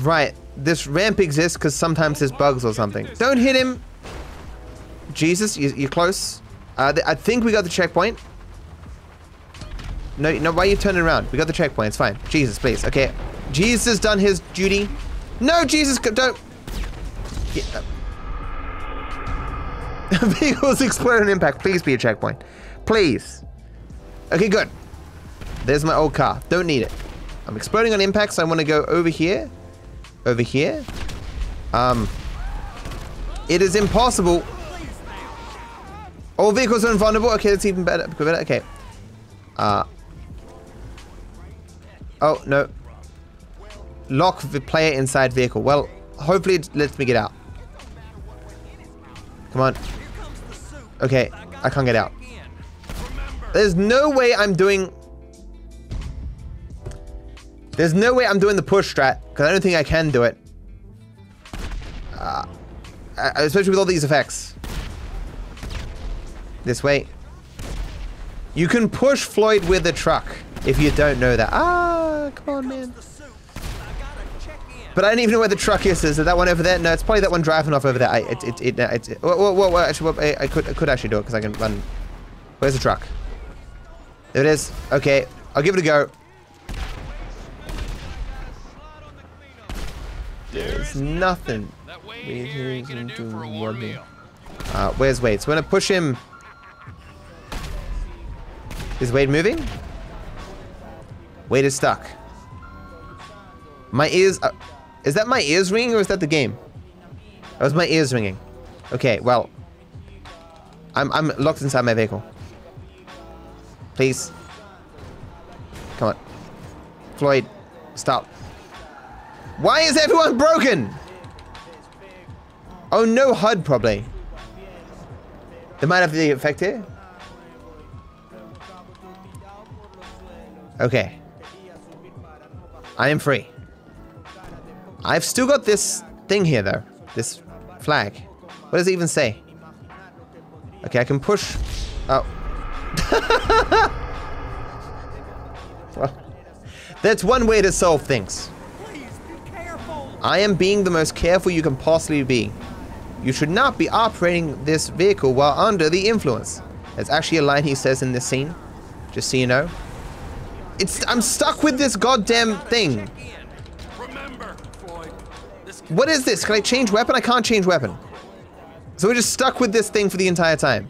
Right. This ramp exists because sometimes there's bugs or something. Don't hit him. Jesus, you're close. I think we got the checkpoint. No, why are you turning around? We got the checkpoint. It's fine. Jesus, please. Okay. Jesus has done his duty. No, Jesus, don't. Yeah. Vehicles explode on impact. Please be a checkpoint. Please. Okay, good. There's my old car. Don't need it. I'm exploding on impact, so I want to go over here. Over here. It is impossible. All vehicles are invulnerable. Okay, that's even better. Okay. Oh, no. Lock the player inside vehicle. Well, hopefully it lets me get out. Come on. Okay, I can't get out. There's no way I'm doing... There's no way I'm doing the push strat, because I don't think I can do it. Especially with all these effects. This way. You can push Floyd with a truck, if you don't know that. Ah, come on, man. But I don't even know where the truck is. Is it that one over there? No, it's probably that one driving off over there. I could actually do it because I can run. Where's the truck? There it is. Okay, I'll give it a go. There's nothing. Where's Wade? So we're gonna push him. Is Wade moving? Wade is stuck. My ears. Is that my ears ringing or is that the game? That was my ears ringing. Okay, well. I'm locked inside my vehicle. Please. Come on. Floyd, stop. Why is everyone broken? Oh, no HUD probably. They might have the effect here. Okay. I am free. I've still got this thing here, though. This flag. What does it even say? Okay, I can push... Oh. Well, that's one way to solve things. I am being the most careful you can possibly be. You should not be operating this vehicle while under the influence. That's actually a line he says in this scene. Just so you know. I'm stuck with this goddamn thing. What is this? Can I change weapon? I can't change weapon. So we're just stuck with this thing for the entire time.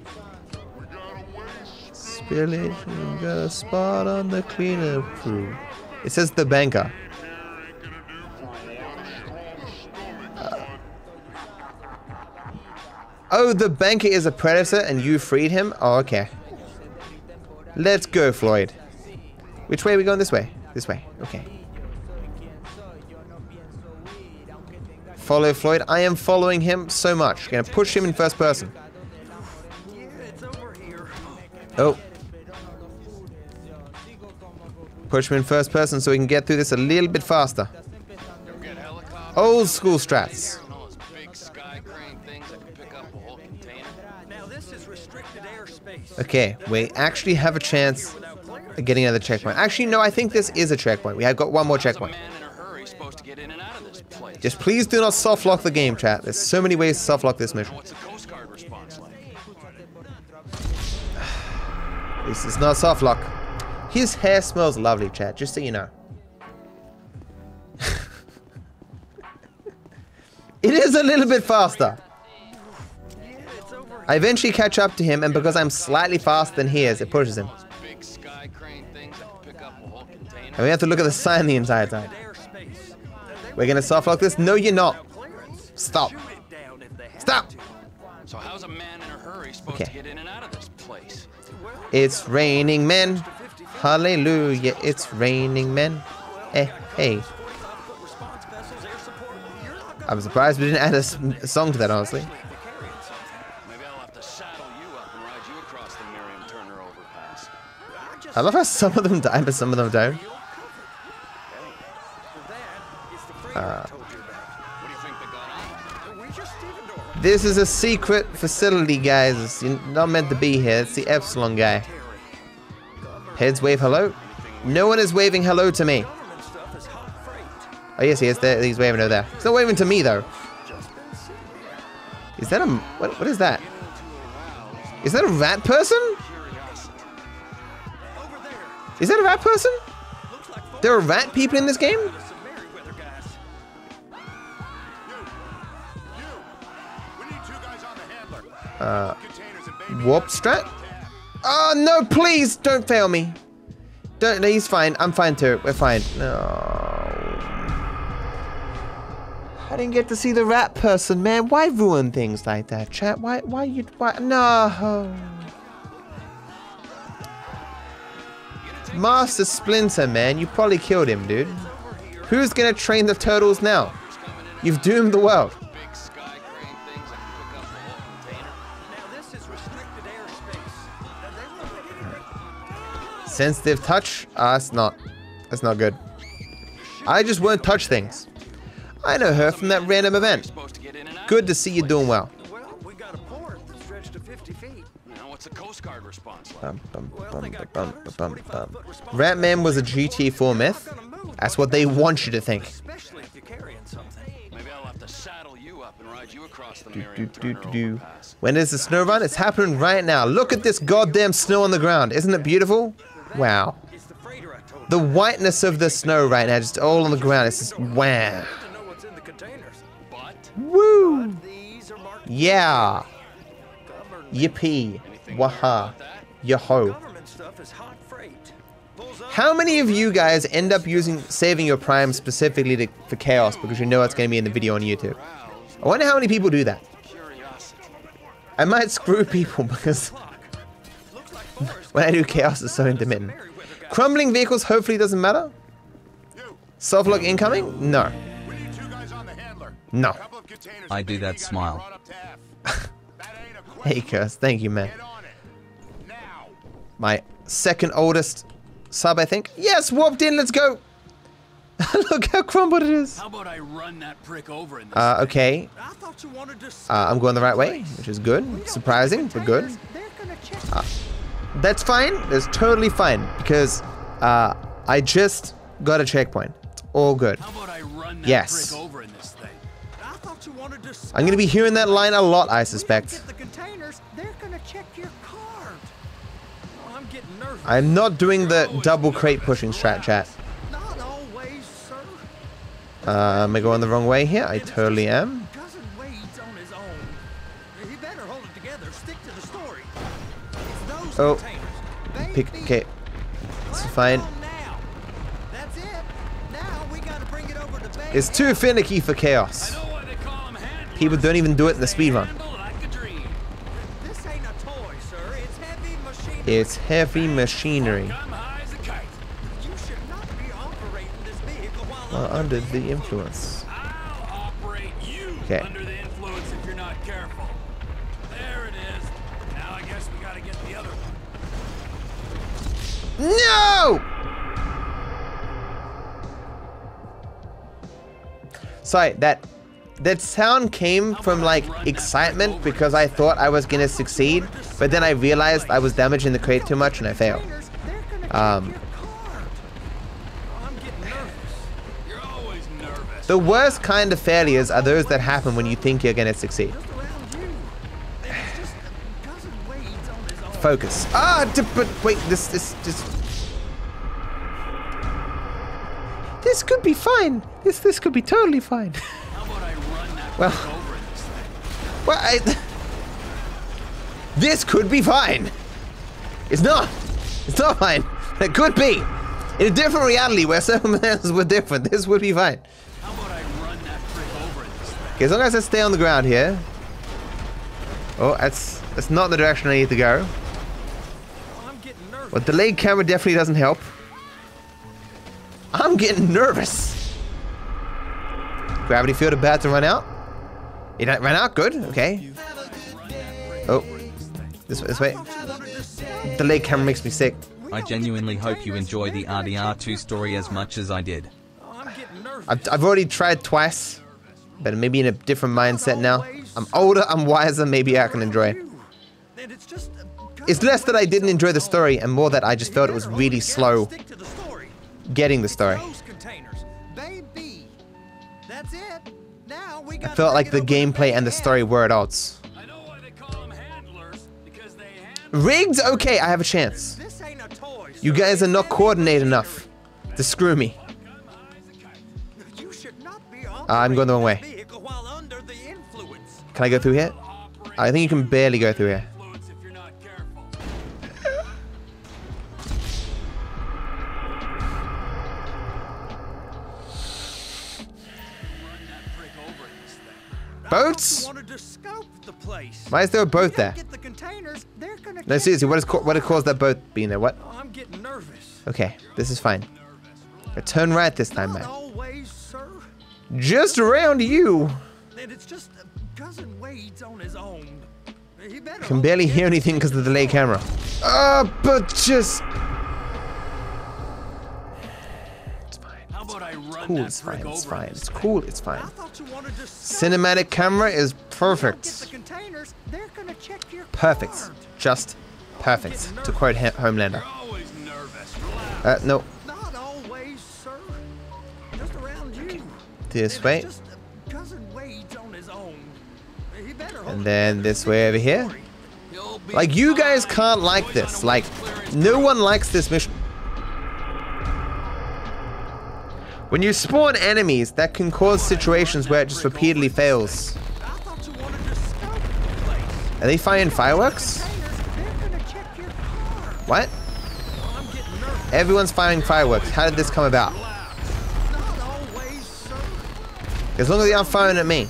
Spillation, got a spot on the cleanup crew. It says the banker. Oh, the banker is a predator and you freed him? Oh, okay. Let's go, Floyd. Which way are we going? This way? This way. Okay. Follow Floyd. I am following him so much. Gonna push him in first person. Oh. Push him in first person so we can get through this a little bit faster. Old school strats. Okay, we actually have a chance of getting another checkpoint. Actually, no, I think this is a checkpoint. We have got one more checkpoint. Just please do not soft lock the game, chat. There's so many ways to soft lock this mission. This is not soft lock. His hair smells lovely, chat, just so you know. It is a little bit faster. I eventually catch up to him, and because I'm slightly faster than he is, it pushes him. And we have to look at the sign the entire time. We're gonna soft lock this? No, you're not. Stop. Stop! So how's a man in a hurry supposed to get in and out of this place? It's raining men. Hallelujah, it's raining men. Eh, hey. I'm surprised we didn't add a song to that, honestly. I love how some of them die, but some of them don't. This is a secret facility, guys. It's not meant to be here. It's the Epsilon guy. Heads wave hello. No one is waving hello to me. Oh, yes, he is. There. He's waving over there. He's not waving to me, though. Is that a... What is that? Is that a rat person? Is that a rat person? There are rat people in this game? Warp strat? Oh, no, please don't fail me. Don't, no, he's fine. I'm fine too. We're fine. No. I didn't get to see the rat person, man. Why ruin things like that, chat? Why? No. Master Splinter, man, you probably killed him, dude. Who's gonna train the turtles now? You've doomed the world. Sensitive touch? That's not good. I just won't touch things. I know her from that random event. Good to see you doing well. The Coast Guard response like? Ratman was a GT4 myth. That's what they want you to think. Especially if you're carrying something. Maybe I'll have to saddle you up and ride you across the Merryweather. When is the snow run? It's happening right now. Look at this goddamn snow on the ground. Isn't it beautiful? Wow. The whiteness of the snow right now, just all on the ground. It's just wow. Woo! Yeah. Yippee. Waha, yo-ho. How many of you guys end up saving your prime specifically for chaos because you know it's going to be in the video on YouTube? I wonder how many people do that. I might screw people because when I do chaos it's so intermittent. Crumbling vehicles hopefully doesn't matter. Soft-lock incoming? No. No. I do that smile. Hey, Curse. Thank you, man. My second oldest sub, I think. Yes, warped in. Let's go. Look how crumbled it is. How about I run that prick over in this okay. I'm going the right way, which is good. Surprising, but good. That's fine. That's totally fine because I just got a checkpoint. It's all good. Yes. I'm gonna be hearing that line a lot, I suspect. I'm not doing the double crate pushing strat, chat. Am I going the wrong way here? I totally am. Oh. Pick, okay. It's fine. It's too finicky for Chaos. People don't even do it in the speedrun. It's heavy machinery. Well, under the influence. Okay. No! Sorry, that sound came from like excitement because I thought I was gonna succeed, but then I realized I was damaging the crate too much and I failed. The worst kind of failures are those that happen when you think you're gonna succeed. Focus. Ah, but wait, this could be fine. This could be totally fine. This could be fine. It's not. It's not fine. It could be. In a different reality where circumstances were different, this would be fine. Okay, as long as I stay on the ground here. Oh, that's not the direction I need to go. Well, delayed camera definitely doesn't help. I'm getting nervous. Gravity field about to run out. It ran out, good, okay. Oh, this way. Delayed camera makes me sick. I genuinely hope you enjoy the RDR2 story as much as I did. I've already tried twice, but maybe in a different mindset now. I'm older, I'm wiser, maybe I can enjoy it. It's less that I didn't enjoy the story and more that I just felt it was really slow getting the story. I felt like the gameplay and the story were at odds. Rigged? Okay, I have a chance. You guys are not coordinated enough to screw me. I'm going the wrong way. Can I go through here? I think you can barely go through here. Boats? Why is there a boat there? No, seriously, what caused that boat being there? What? Okay, this is fine. I turn right this time, man. Just around you. I can barely hear anything because of the delay camera. But just... It's fine. Cool, it's fine, it's fine. It's cool, it's fine. Cinematic camera is perfect. Perfect. Just perfect. To quote Homelander. No. This way. And then this way over here. Like, you guys can't like this. Like, no one likes this mission. When you spawn enemies, that can cause situations where it just repeatedly fails. Are they firing fireworks? What? Everyone's firing fireworks. How did this come about? As long as they aren't firing at me.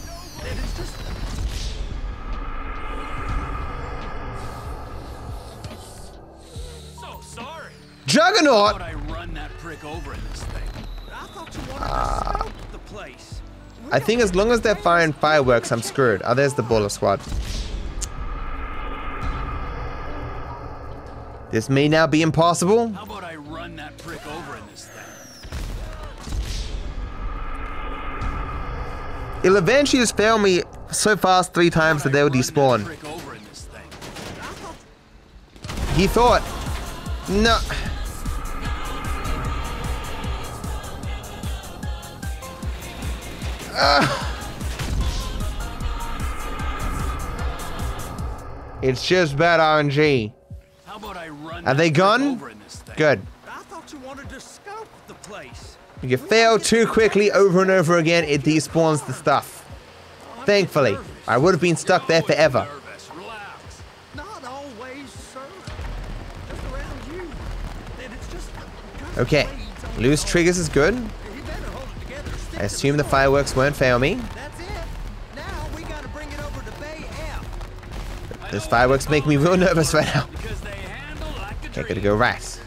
Juggernaut! I think as long as they're firing fireworks, I'm screwed. Oh, there's the baller squad. This may now be impossible. How about I run that prick over in this thing? It'll eventually just fail me so fast 3 times that they'll despawn. He thought. No. It's just bad RNG. Are they gone? Good. If you fail too quickly over and over again, it despawns the stuff. Thankfully, I would have been stuck there forever. Okay, loose triggers is good. I assume the fireworks won't fail me. Those fireworks make me real nervous right now. Okay, gotta go right.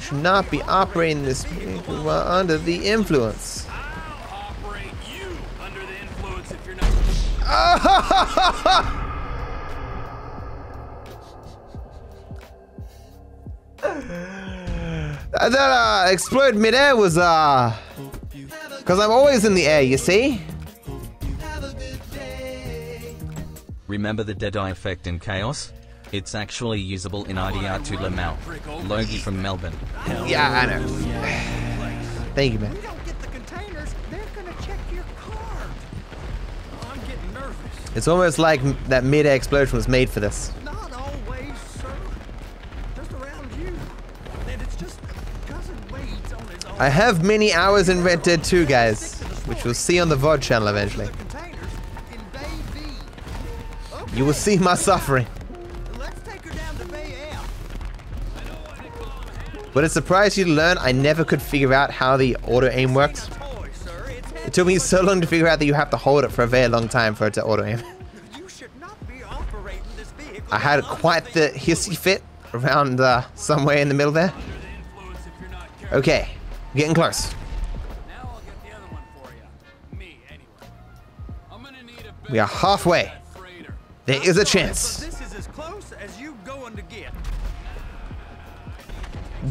Should not be operating this vehicle while under the influence. That explode midair was because I'm always in the air, you see. Remember the Deadeye effect in Chaos? It's actually usable in RDR to Lamar. Logie from Melbourne. Yeah, I know. Thank you, man. We don't get the containers, they're gonna check your car. I'm getting nervous. It's almost like that mid-air explosion was made for this. Not always, sir. Just around you. And it's just Cousin Wade's on his own. I have many hours in Red Dead 2, guys, which we'll see on the VOD channel eventually. You will see my suffering. Would it surprise you to learn I never could figure out how the auto-aim works? It took me so long to figure out that you have to hold it for a very long time for it to auto-aim. I had quite the hissy fit around somewhere in the middle there. Okay, getting close. We are halfway. There is a chance.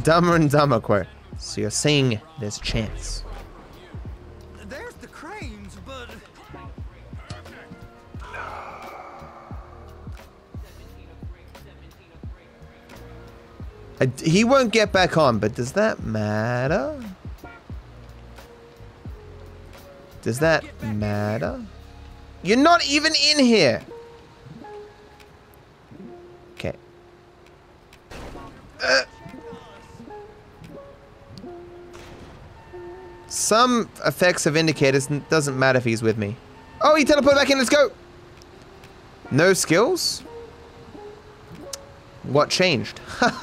Dumber and Dumber quote. So you're saying there's chance. There's the cranes, but he won't get back on, but does that matter? Does that matter? You're not even in here. Okay. Some effects have indicators, and it doesn't matter if he's with me. Oh, he teleported back in, let's go! No skills? What changed? Does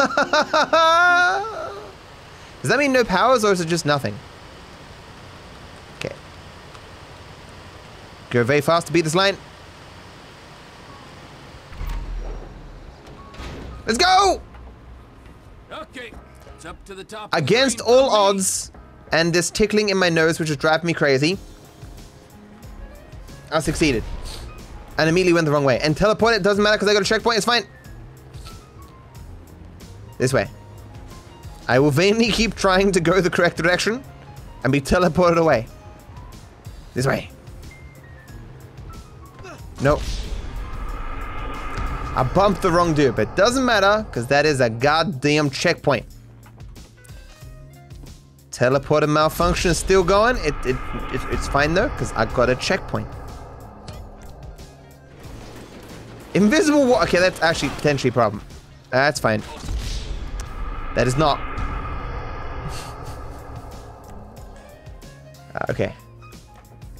that mean no powers, or is it just nothing? Okay. Go very fast to beat this line. Let's go! Okay, it's up to the top. Against all odds, and this tickling in my nose, which was driving me crazy, I succeeded. And immediately went the wrong way. And teleport, it doesn't matter because I got a checkpoint, it's fine. This way. I will vainly keep trying to go the correct direction and be teleported away. This way. Nope. I bumped the wrong dude, but it doesn't matter because that is a goddamn checkpoint. Teleporter malfunction is still going. It's fine though, because I got a checkpoint. Invisible wall. Okay, that's actually potentially a problem. That's fine. That is not. Okay.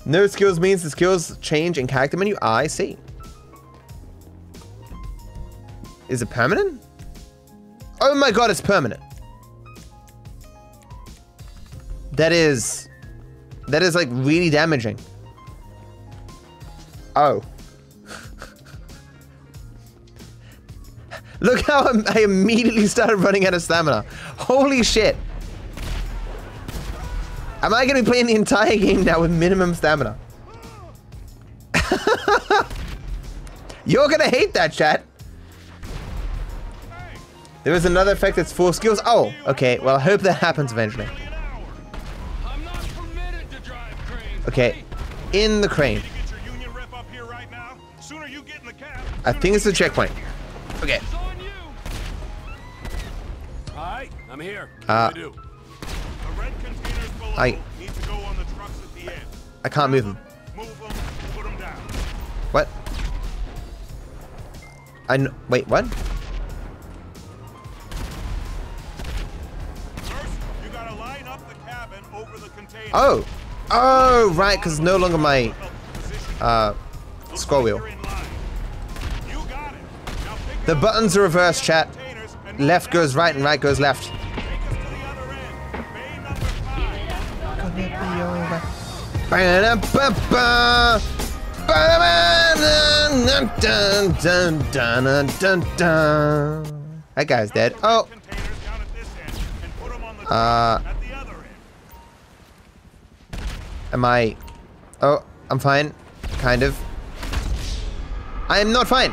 No skills means the skills change in character menu. Ah, I see. Is it permanent? Oh my god, it's permanent. That is like really damaging. Oh. Look how I immediately started running out of stamina. Holy shit. Am I gonna be playing the entire game now with minimum stamina? You're gonna hate that, chat. There is another effect that's full skills. Oh, okay. Well, I hope that happens eventually. Okay, in the crane. I think it's the checkpoint. Okay. Hi, I'm here. I can't move them. What? Wait, what? Oh! Oh, right, because it's no longer my scroll wheel. The buttons are reversed, chat. Left goes right and right goes left. That guy's dead. Oh! Am I... Oh, I'm fine. Kind of. I am not fine.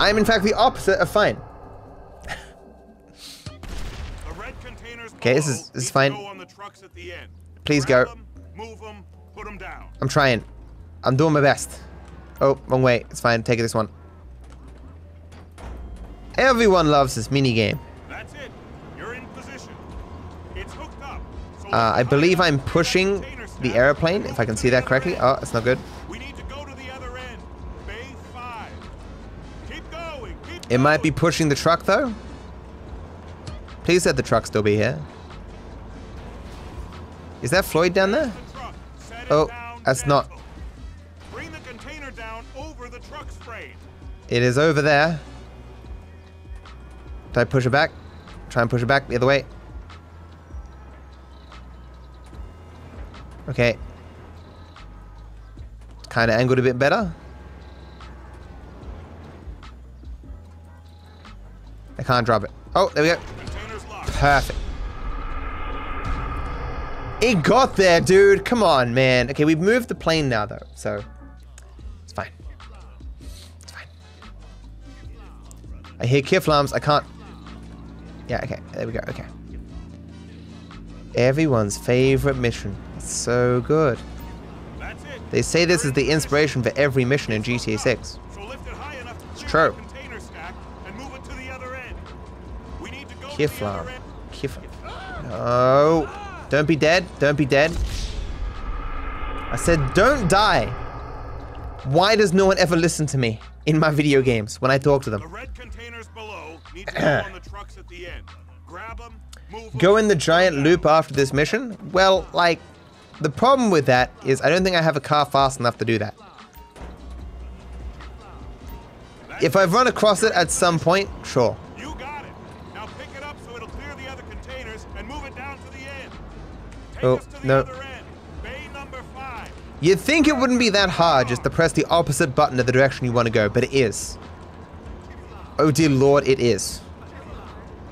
I am in fact the opposite of fine. Okay, this is fine. Please go. I'm trying. I'm doing my best. Oh, wrong way. It's fine. Take this one. Everyone loves this minigame. That's it. You're in position. It's hooked up. So I believe I'm pushing the airplane, if I can see that correctly. Oh, that's not good. We need to go to the other end. Bay 5. Keep going. It might be pushing the truck, though. Please let the truck still be here. Is that Floyd down there? Oh, that's not. Bring the container down over the truck's frame. It is over there. Did I push it back? Try and push it back the other way. Okay. Kind of angled a bit better. I can't drop it. Oh, there we go. Perfect. It got there, dude. Come on, man. Okay, we've moved the plane now, though, so it's fine. It's fine. I hear kiflams. I can't... Yeah, okay. There we go. Okay. Everyone's favorite mission. It's so good. They say this is the inspiration for every mission in GTA 6. It's true. Kiflam. Kiflam. No. Don't be dead. Don't be dead. I said don't die. Why does no one ever listen to me in my video games when I talk to them? The red containers below need to go on the trucks at the end. Grab them, move them. Go in the giant loop after this mission? Well, like, the problem with that is I don't think I have a car fast enough to do that. If I've run across it at some point, sure. Oh, no. You'd think it wouldn't be that hard just to press the opposite button of the direction you want to go, but it is. Oh dear lord, it is.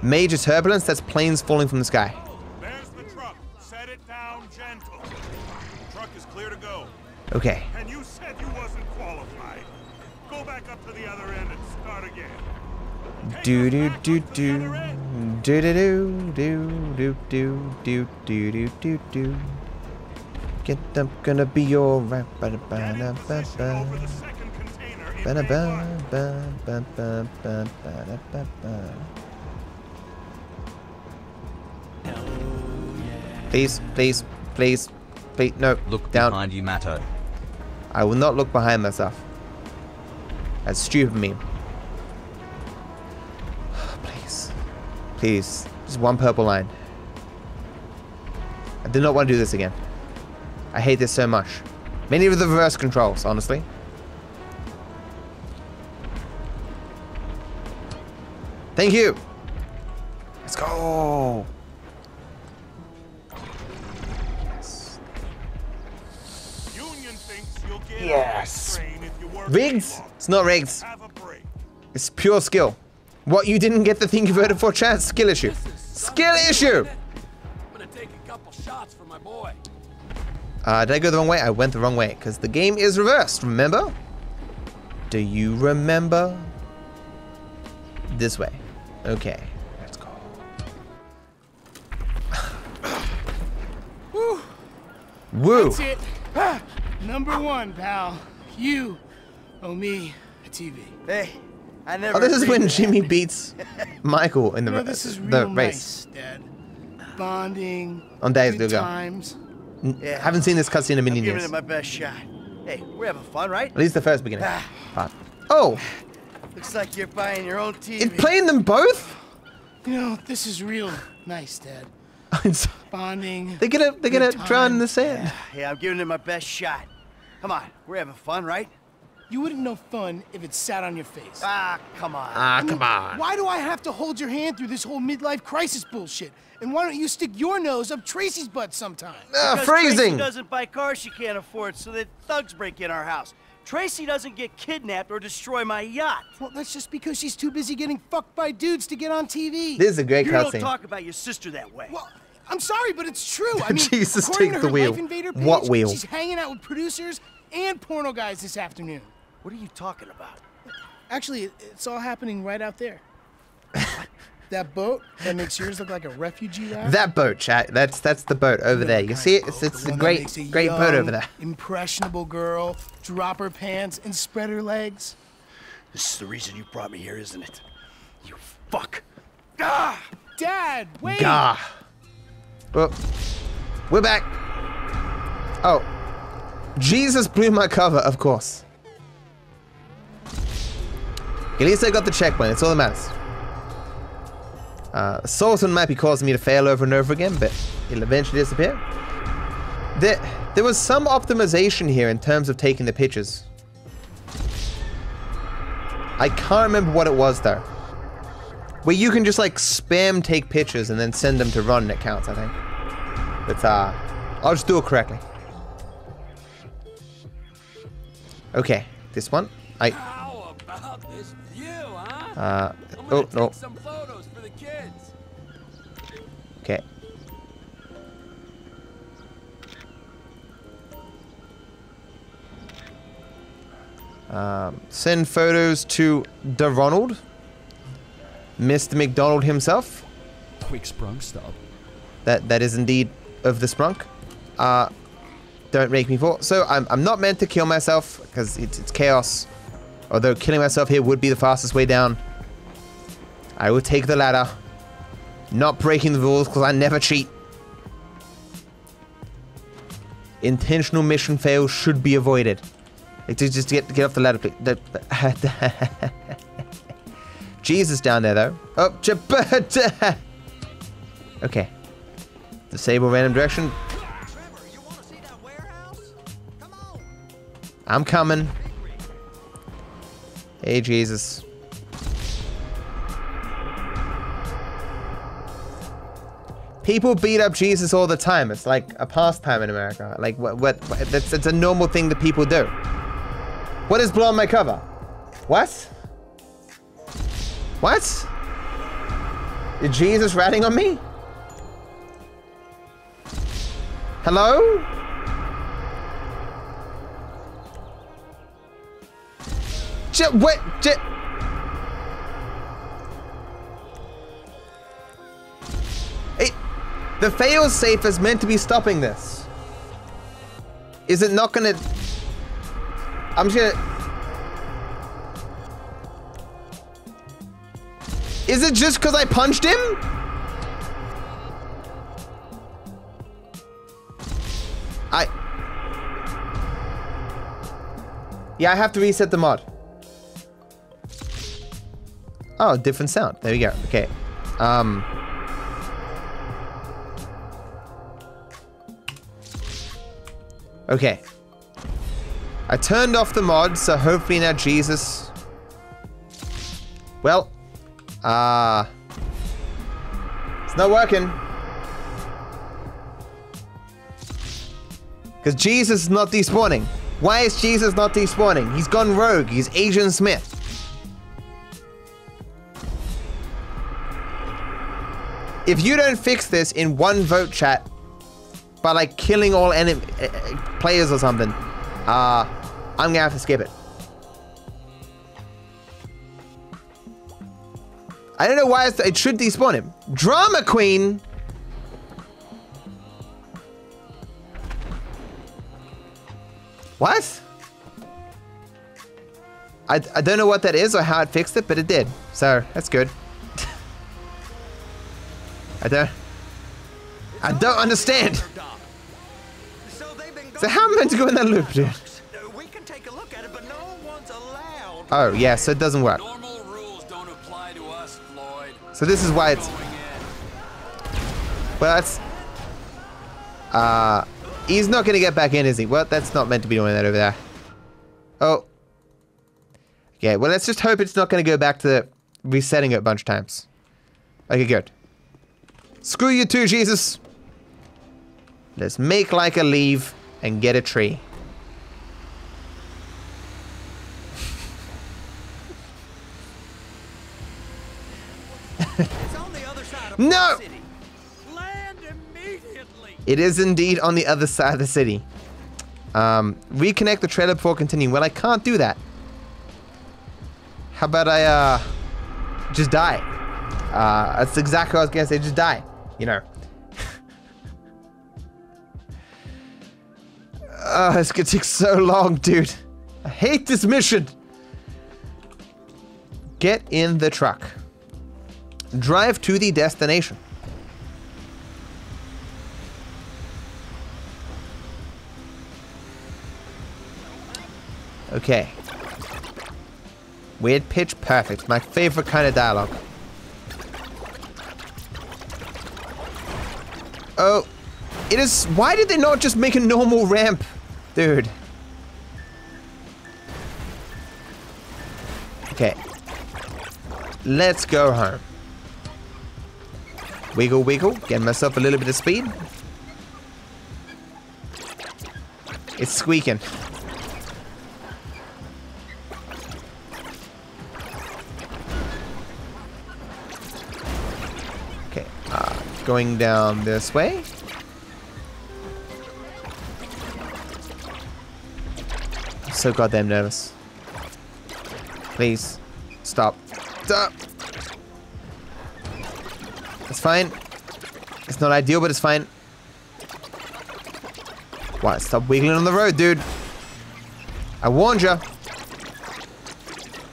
Major turbulence, that's planes falling from the sky. There's the truck. Set it down gentle. Truck is clear to go. Okay. And you said you wasn't qualified. Go back up to the other end and start again. Do do do do. Do do do do do do do do do do. Get them, gonna be alright. Ba ba ba ba ba ba ba ba ba ba. Please, please, please, please. No, look down. Look behind you, Matto. I will not look behind myself. That's stupid of me. Please, just one purple line. I do not want to do this again. I hate this so much. Many of the reverse controls, honestly. Thank you. Let's go. Yes. Yes. Rigged? It's not rigged. It's pure skill. What you didn't get the thing you voted for, chat? Skill issue. Skill issue! I'm gonna take a couple shots for my boy. Did I go the wrong way? I went the wrong way, because the game is reversed, remember? Do you remember? This way. Okay. Let's go. Woo! Woo! That's it. Number one, pal. You owe me a TV. Hey. I never this is when Jimmy beats Michael in the, this is the race. Nice, Dad. Bonding. On days ago. Yeah. Haven't seen this cutscene in a million years. Giving it my best shot. Hey, we're having fun, right? At least the first beginning. Oh. Looks like you're buying your own TV. It's playing them both. You know, this is real nice, Dad. inside. Bonding. They're gonna drown in the sand. Yeah, I'm giving it my best shot. Come on, we're having fun, right? You wouldn't know fun if it sat on your face. Ah, come on. Ah, come on. Why do I have to hold your hand through this whole midlife crisis bullshit? And why don't you stick your nose up Tracy's butt sometime? Phrasing. Tracy doesn't buy cars she can't afford, so that thugs break in our house. Tracy doesn't get kidnapped or destroy my yacht. Well, that's just because she's too busy getting fucked by dudes to get on TV. This is a great cutscene. You don't talk about your sister that way. Well, I'm sorry, but it's true. I mean, Jesus, according to her Life Invader page, she's hanging out with producers and porno guys this afternoon. What are you talking about? Actually, it's all happening right out there. That boat that makes yours look like a refugee raft. That boat, chat. That's the boat over there. You see it? It's a great boat over there. Impressionable girl, drop her pants and spread her legs. This is the reason you brought me here, isn't it? You fuck. Ah! Dad, wait. Gah. Well, we're back. Oh, Jesus blew my cover, of course. At least I got the checkpoint, it's all that matters. Sultan might be causing me to fail over and over again, but it'll eventually disappear. There was some optimization here in terms of taking the pictures. I can't remember what it was, though. Where you can just, like, spam take pictures and then send them to Ron and it counts, I think. But, I'll just do it correctly. Okay, this one. How about this view, huh? Oh, no. Some photos for the kids. Okay. Send photos to DeRonald. Mr. McDonald himself. Quick Sprunk stop. That is indeed of the Sprunk. Don't make me fall. So I'm not meant to kill myself because it's chaos. Although killing myself here would be the fastest way down. I will take the ladder. Not breaking the rules because I never cheat. Intentional mission fails should be avoided. Like, just get off the ladder, please. Jesus down there, though. Oh, Jabata! Okay. Disable random direction. Trevor, you want to see that warehouse? Come on. I'm coming. Hey, Jesus. People beat up Jesus all the time. It's like a pastime in America. Like, what that's a normal thing that people do. What is blowing my cover? What? What? Is Jesus ratting on me? Hello? What? The failsafe is meant to be stopping this. Is it not gonna... I'm just gonna... Is it just because I punched him? Yeah, I have to reset the mod. Oh, different sound. There we go. Okay. Okay. I turned off the mod, so hopefully now Jesus... Well... it's not working. Because Jesus is not despawning. Why is Jesus not despawning? He's gone rogue. He's Agent Smith. If you don't fix this in one vote, chat, by like killing all enemy players or something, I'm gonna have to skip it. I don't know why it should despawn him. Drama Queen! What? I don't know what that is or how it fixed it, but it did. So, that's good. I don't understand. So how am I meant to go in that loop, dude? Oh, yeah, so it doesn't work. So this is why it's... Well, that's... He's not going to get back in, is he? Well, that's not meant to be doing that over there. Oh. Okay, well, let's just hope it's not going to go back to the resetting it a bunch of times. Okay, good. Screw you too, Jesus. Let's make like a leave and get a tree. It's on the other side of the city. Land immediately. It is indeed on the other side of the city. Reconnect the trailer before continuing. Well, I can't do that. How about I, just die? That's exactly what I was gonna say. Just die, you know. This could take so long, dude. I hate this mission. Get in the truck. Drive to the destination. Okay. Weird pitch perfect. My favorite kind of dialogue. Oh. It is... Why did they not just make a normal ramp? Dude. Okay. Let's go home. Wiggle, wiggle. Getting myself a little bit of speed. It's squeaking. Okay. Going down this way. I'm so goddamn nervous. Please. Stop. Stop. It's fine. It's not ideal, but it's fine. Why? Stop wiggling on the road, dude. I warned you.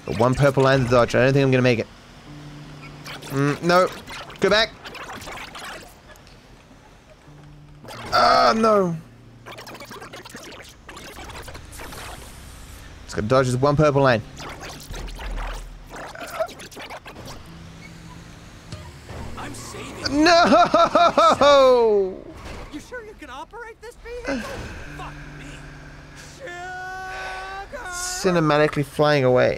Got one purple line to dodge. I don't think I'm gonna make it. No. Go back. Ah, no. Just gotta dodge this one purple line. No! You sure you can operate this vehicle? Fuck me. Sugar. Cinematically flying away.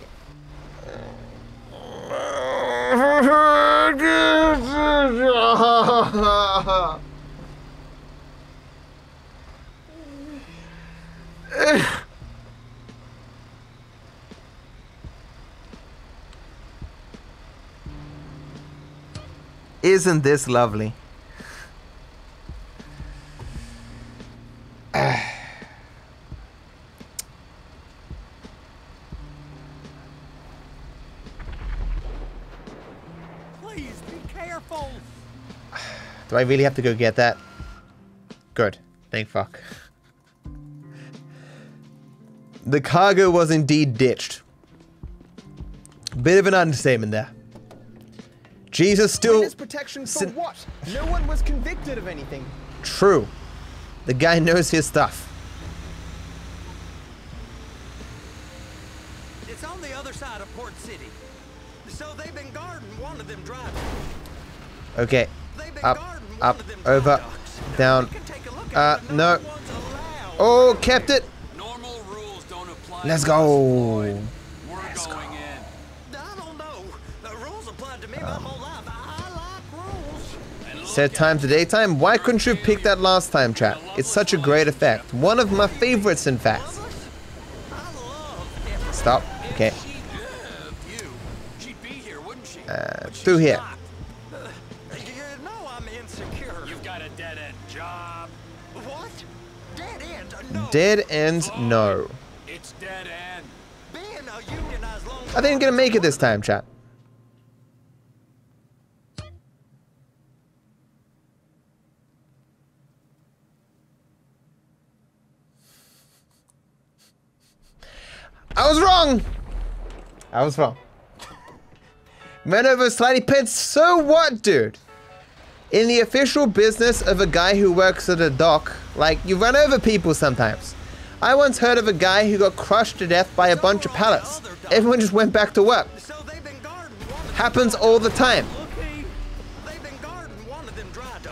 Isn't this lovely? Please be careful. Do I really have to go get that? Good. Thank fuck. The cargo was indeed ditched. Bit of an understatement there. Jesus still... Witness protection for what? No one was convicted of anything. True. The guy knows his stuff. It's on the other side of Port City. So they've been guarding one of them driving. Okay. Up, up, over, down. No. Oh, kept it. Normal rules don't apply. Let's go. Let's go. Set time to daytime? Why couldn't you pick that last time, chat? It's such a great effect. One of my favorites, in fact. Stop. Okay. Through here. Dead end? No. I think I'm gonna make it this time, chat. I was wrong! I was wrong. Men over slightly pits, so what, dude? In the official business of a guy who works at a dock, like, you run over people sometimes. I once heard of a guy who got crushed to death by a bunch of pallets. Everyone just went back to work. Happens all the time.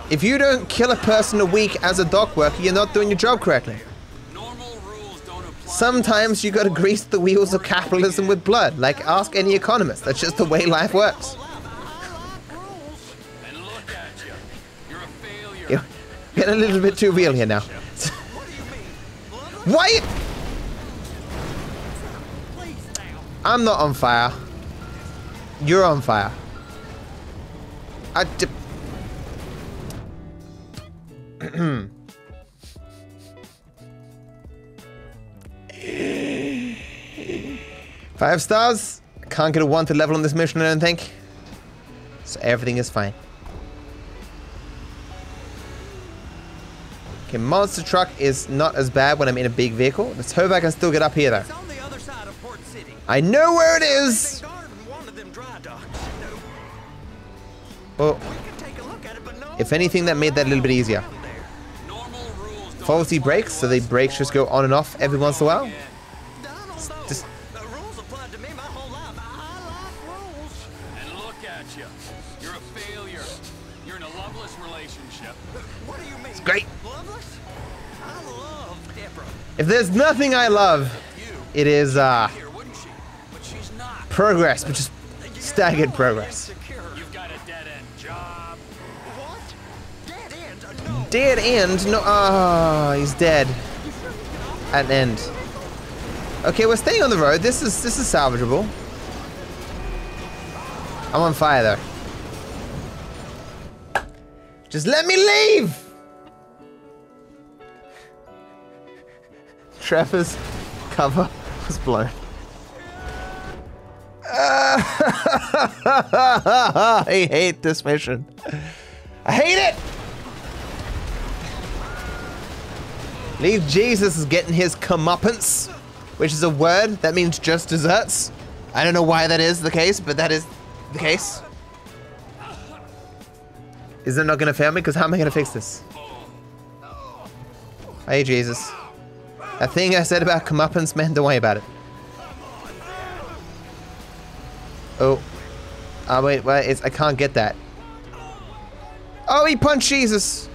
If you don't kill a person a week as a dock worker, you're not doing your job correctly. Sometimes you gotta grease the wheels of capitalism with blood, like ask any economist. That's just the way life works. Getting a little bit too real here now. Why? I'm not on fire. You're on fire. Five stars. Can't get a wanted level on this mission, I don't think. So everything is fine. Okay, monster truck is not as bad when I'm in a big vehicle. Let's hope I can still get up here though. I know where it is! Oh. If anything, that made that a little bit easier. Faulty brakes, so the brakes just go on and off every once in a while. Just... It's great! If there's nothing I love, it is, progress, but just staggered progress. You've got a dead end job. What? Dead end? No. Dead end? No. Ah, oh, he's dead. At an end. Okay, we're staying on the road. This is salvageable. I'm on fire though. Just let me leave. Trevor's cover was blown. I hate this mission. I hate it! At least Jesus is getting his comeuppance, which is a word that means just desserts. I don't know why that is the case, but that is the case. Is it not gonna fail me? Because how am I gonna fix this? Hey, Jesus. That thing I said about comeuppance, man, don't worry about it. Oh. Oh, wait, wait, I can't get that. Oh, he punched Jesus!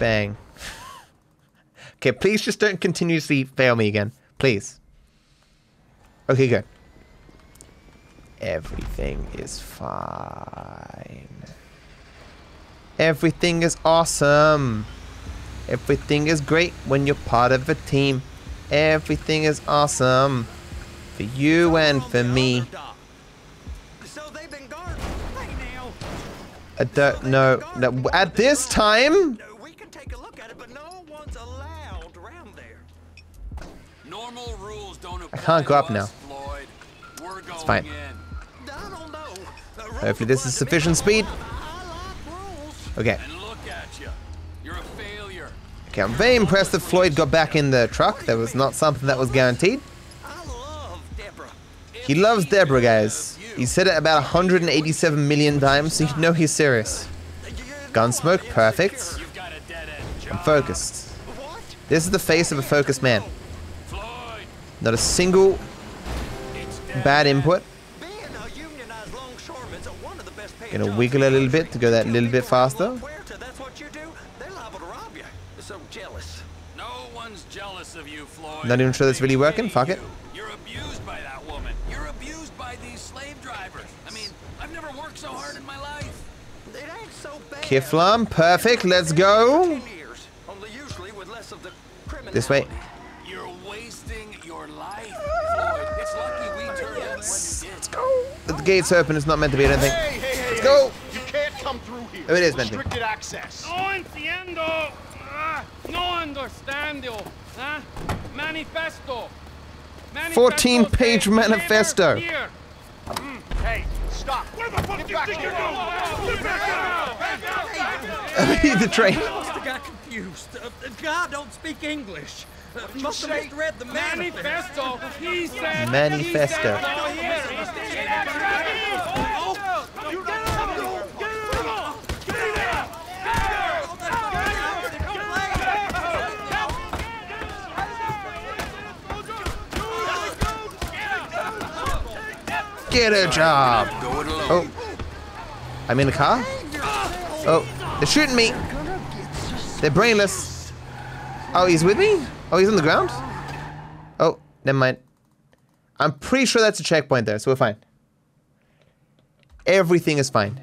Bang. Okay, please just don't continuously fail me again. Please. Okay, good. Everything is fine. Everything is awesome. Everything is great when you're part of a team. Everything is awesome for you and for me. I don't know. No, at this time? I can't go up now. It's fine. Hopefully this is sufficient speed. Okay. Okay, I'm very impressed that Floyd got back in the truck. That was not something that was guaranteed. He loves Deborah, guys. He said it about 187 million times, so you know he's serious. Gunsmoke, perfect. I'm focused. This is the face of a focused man. Not a single bad input. Gonna wiggle a little bit to go that little bit faster. Of you, Floyd. Not even sure that's really working. Fuck it. You're abused by that woman. You're abused by these slave drivers. I mean, I've never worked so hard in my life. It ain't so bad. Kiflam, perfect. Let's go. Only usually with less of the criminality. This way. You're wasting your life, Floyd. It's lucky we turned up when you did. Let's go. The gate's open. It's not meant to be anything. Hey, let's go. You can't come through here. Oh, it is meant to. Restricted access. No entiendo. No understando. Huh? Manifesto. 14-page manifesto. Hey, stop. Where the fuck do you think you're going? Get back out. I need the train. I got confused. God don't speak English. Must have misread the manifesto. He said manifesto. Get a job. Oh, I'm in the car? Oh, they're shooting me. They're brainless. Oh, he's with me? Oh, he's on the ground? Oh, never mind. I'm pretty sure that's a checkpoint there, so we're fine. Everything is fine.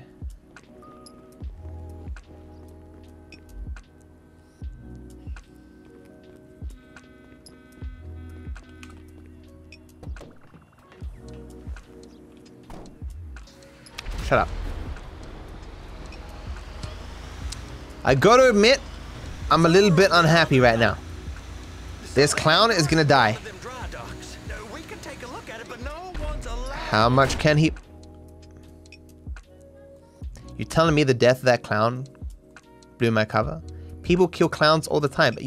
Shut up. I gotta admit, I'm a little bit unhappy right now. This clown is gonna die. How much can he... You're telling me the death of that clown blew my cover? People kill clowns all the time.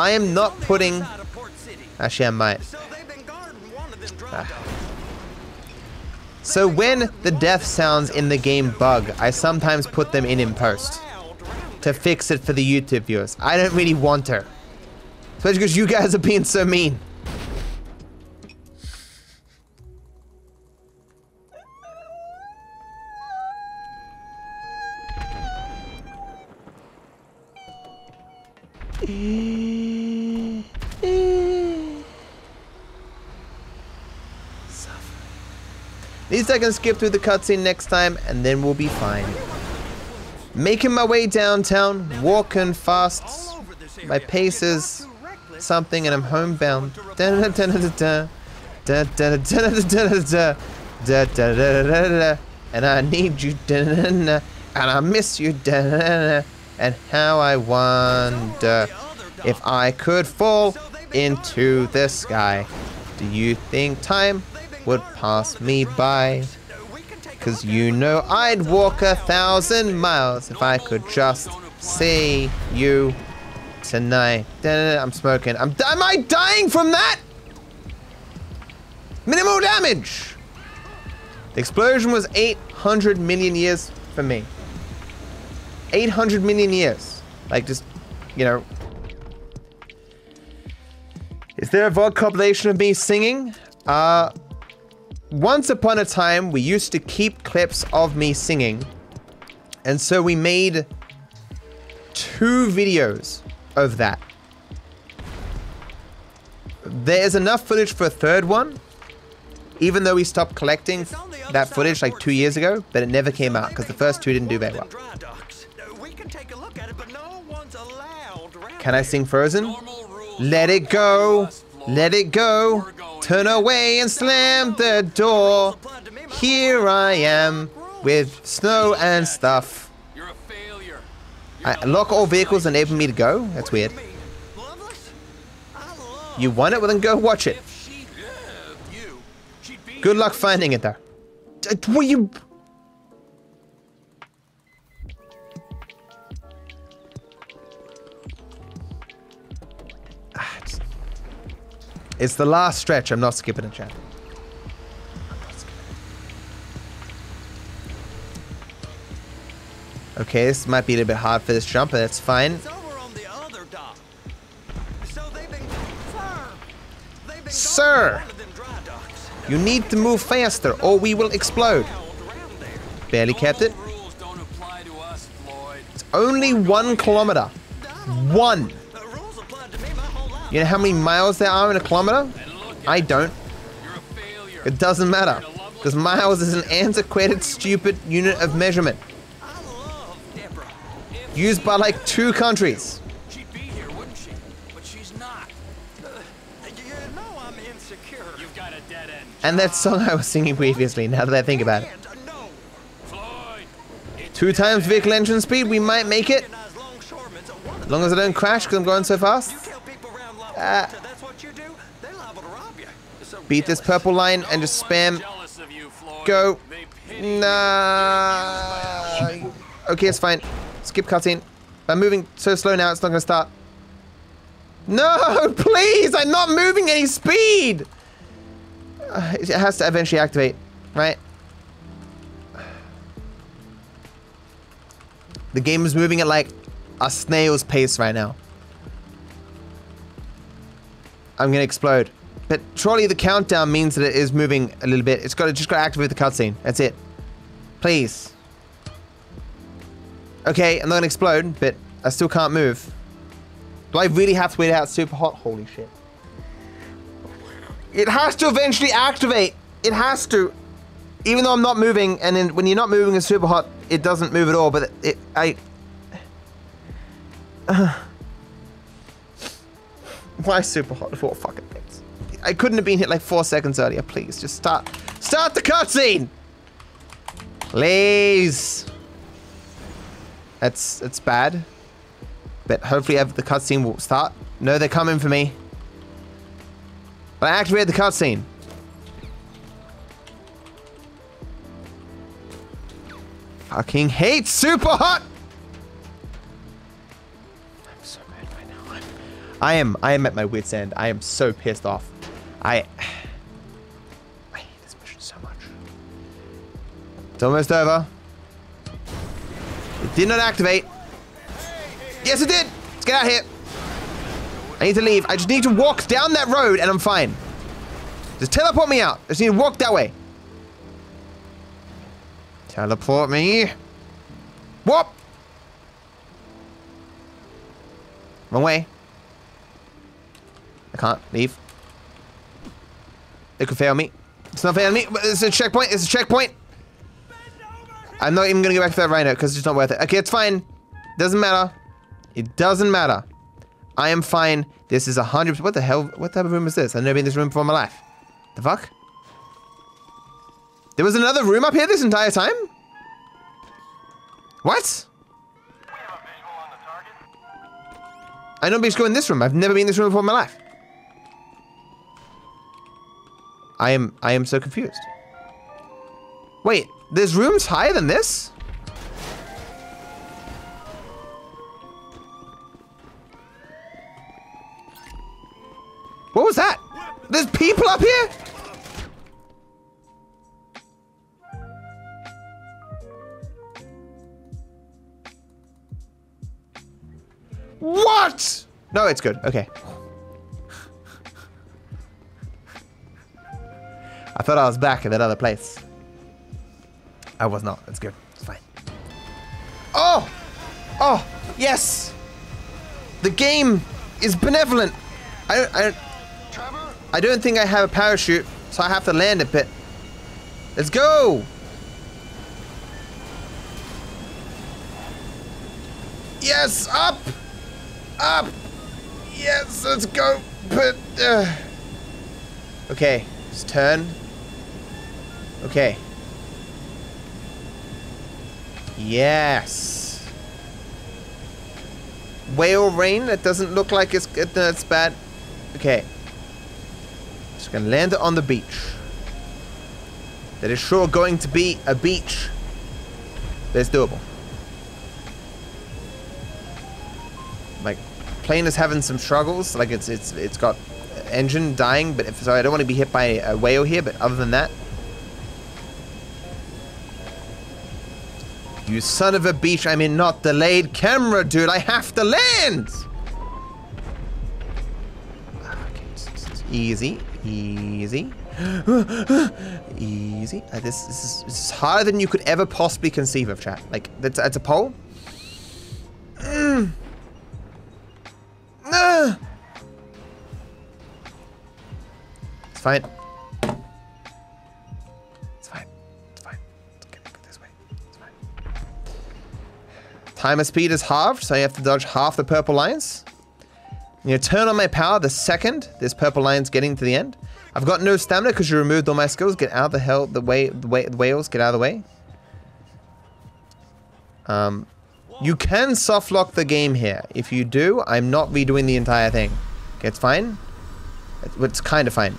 I am not putting... Actually, I might. So when the death sounds in the game bug, I sometimes put them in post to fix it for the YouTube viewers. I don't really want to. Especially because you guys are being so mean. I can skip through the cutscene next time and then we'll be fine. Making my way downtown, walking fast. My pace is something and I'm homebound. And I need you and I miss you and how I wonder if I could fall into the sky. Do you think time would pass me by? Cause you know I'd walk 1,000 miles if I could just see you tonight. I'm smoking. Am I dying from that? Minimal damage! The explosion was 800 million years for me. 800 million years. Like just, you know. Is there a VOD compilation of me singing? Once upon a time, we used to keep clips of me singing, and so we made 2 videos of that. There's enough footage for a 3rd one, even though we stopped collecting that footage like 2 years ago, but it never came out because the first 2 didn't do very well. Can I sing Frozen? Let it go, let it go. Turn away and slam the door. Here I am with snow and stuff. Lock all vehicles, enable me to go? That's weird. You want it? Well then go watch it. Good luck finding it though. What you... It's the last stretch. I'm not skipping a chapter. Okay, this might be a little bit hard for this jump, but that's fine. Sir! You need to move faster or we will explode. Barely kept it. It's only 1 kilometer. 1! You know how many miles there are in a kilometer? I don't. It doesn't matter, because miles is an antiquated, stupid unit of measurement. Used by like 2 countries. And that song I was singing previously, now that I think about it. 2 times vehicle engine speed, we might make it. As long as I don't crash, because I'm going so fast. Beat this purple line and just spam. Go. Nah. Okay, it's fine. Skip cutscene. I'm moving so slow now, it's not gonna start. No, please! I'm not moving any speed! It has to eventually activate, right? The game is moving at like a snail's pace right now. I'm gonna explode. But surely the countdown means that it is moving a little bit. It's got to just activate the cutscene. That's it. Please. Okay, I'm not gonna explode, but I still can't move. Do I really have to wait out super hot? Holy shit. It has to eventually activate. It has to. Even though I'm not moving, and then when you're not moving it's super hot, it doesn't move at all, but why super hot? 4 fucking things. I couldn't have been hit like 4 seconds earlier. Please, just start the cutscene! Please! That's bad. But hopefully the cutscene will start. No, they're coming for me. But I activated the cutscene. Fucking hate super hot! I'm so mad right now. I am at my wit's end. I am so pissed off. I hate this mission so much. It's almost over. It did not activate. Yes, it did. Let's get out of here. I need to leave. I just need to walk down that road and I'm fine. Just teleport me out. I just need to walk that way. Teleport me. Whoop. Wrong way. I can't leave. It could fail me. It's not failing me. It's a checkpoint. It's a checkpoint. I'm not even going to go back to that right now because it's not worth it. Okay, it's fine. Doesn't matter. It doesn't matter. I am fine. This is 100%. What the hell? What type of room is this? I've never been in this room before in my life. The fuck? There was another room up here this entire time? What? We have a visual on the target. I don't be just going in this room. I've never been in this room before in my life. I am so confused. Wait, there's rooms higher than this? What was that? There's people up here? What? No, it's good. Okay. I thought I was back in that other place. I was not. It's good. It's fine. Oh! Oh, yes! The game is benevolent. I don't think I have a parachute, so I have to land it, but let's go! Yes, up! Up! Yes, let's go! But okay, let's turn. Okay. Yes! Whale rain? That doesn't look like it's bad. Okay. Just gonna land it on the beach. That is sure going to be a beach that's doable. Like, plane is having some struggles. Like, it's got engine dying, but so I don't want to be hit by a whale here, but other than that. You son of a beach, I mean, not delayed camera, dude. I have to land! Easy, easy, easy. This is harder than you could ever possibly conceive of, chat. Like, that's a pole. It's fine. It's fine. It's fine. It's okay, go this way. It's fine. Timer speed is halved, so you have to dodge half the purple lines. You know, turn on my power the second this purple line's getting to the end. I've got no stamina because you removed all my skills. Get out of the hell, the whales, get out of the way. You can soft lock the game here. If you do, I'm not redoing the entire thing. Okay, it's fine. It's kind of fine.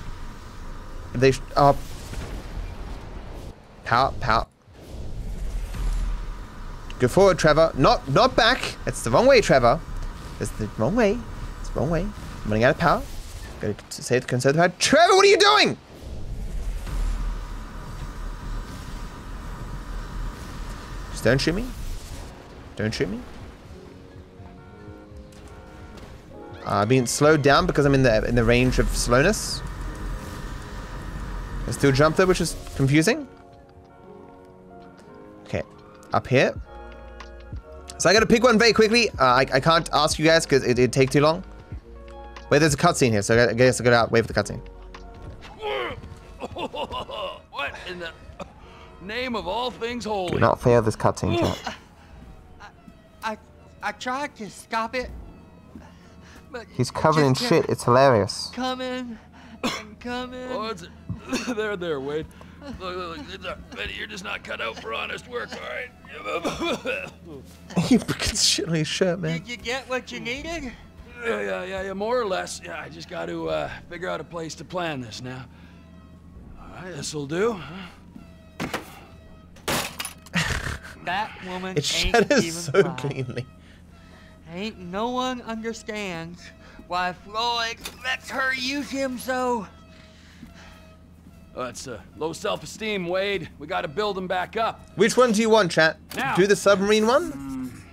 Power, power. Go forward, Trevor. Not back. That's the wrong way, Trevor. That's the wrong way. It's the wrong way. I'm running out of power. Gotta conserve the power. Trevor, what are you doing? Just don't shoot me. Don't shoot me. I'm being slowed down because I'm in the range of slowness. I still jump there, which is confusing. Okay, up here. So I gotta pick one very quickly. I can't ask you guys because it'd take too long. Wait, there's a cutscene here, so I guess I gotta wait for the cutscene. What in the name of all things holy? Do not fail this cutscene. I tried to stop it. But he's covered in shit. It's hilarious. Coming. Oh, there, Wade. Look, it's Betty, you're just not cut out for honest work, all right? He gets shit on his shirt, man. Did you get what you needed? Yeah, more or less. Yeah, I just got to figure out a place to plan this now. All right, this'll do. That woman it ain't even so right. Cleanly. Ain't no one understands why Floyd lets her use him so. That's low self-esteem, Wade. We gotta build him back up. Which one do you want, chat? Now. Do the submarine one?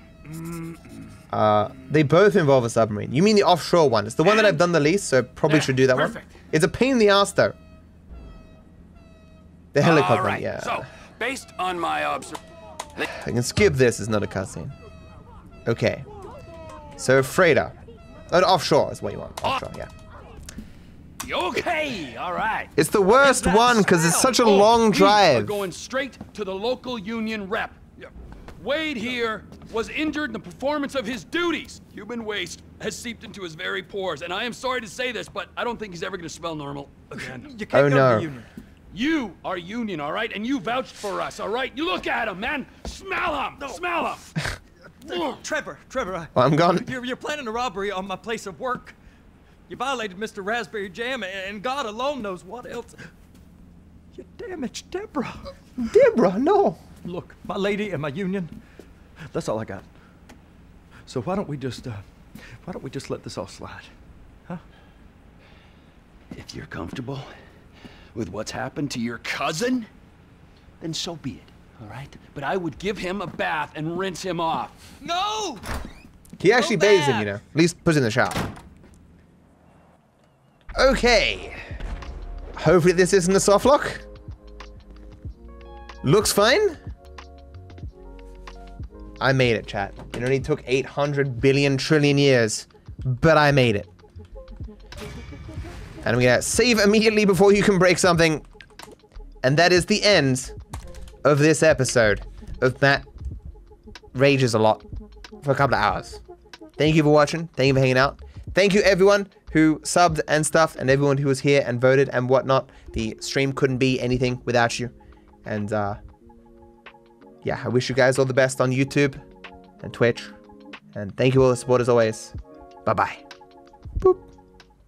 They both involve a submarine. You mean the offshore one. It's the one that I've done the least, so probably should do that one. It's a pain in the ass, though. The helicopter, yeah. So, based on my observation... I can skip this. It's not a cutscene. Okay. So, freighter. An offshore is what you want. Offshore, yeah. Okay, all right. It's the worst one because it's such a long drive. We're going straight to the local union rep. Wade here was injured in the performance of his duties. Human waste has seeped into his very pores, and I am sorry to say this, but I don't think he's ever going to smell normal again. You can't go to the union. You are union, all right? And you vouched for us, all right? You look at him, man. Smell him. No. Smell him. Trevor, I'm gone. You're planning a robbery on my place of work. You violated Mr. Raspberry Jam, and God alone knows what else. You damaged Deborah. Deborah, no. Look, my lady and my union, that's all I got. So why don't we just let this all slide, huh? If you're comfortable with what's happened to your cousin, then so be it, all right? But I would give him a bath and rinse him off. No! He actually bathes him, you know. At least puts in the shower. Okay. Hopefully this isn't a soft lock. Looks fine. I made it, chat. It only took 800 billion trillion years, but I made it. And I'm gonna save immediately before you can break something. And that is the end of this episode of Matt Rages a Lot for a couple of hours. Thank you for watching. Thank you for hanging out. Thank you, everyone who subbed and stuff, and everyone who was here and voted and whatnot. The stream couldn't be anything without you. And yeah, I wish you guys all the best on YouTube and Twitch. And thank you all for the support as always. Bye-bye.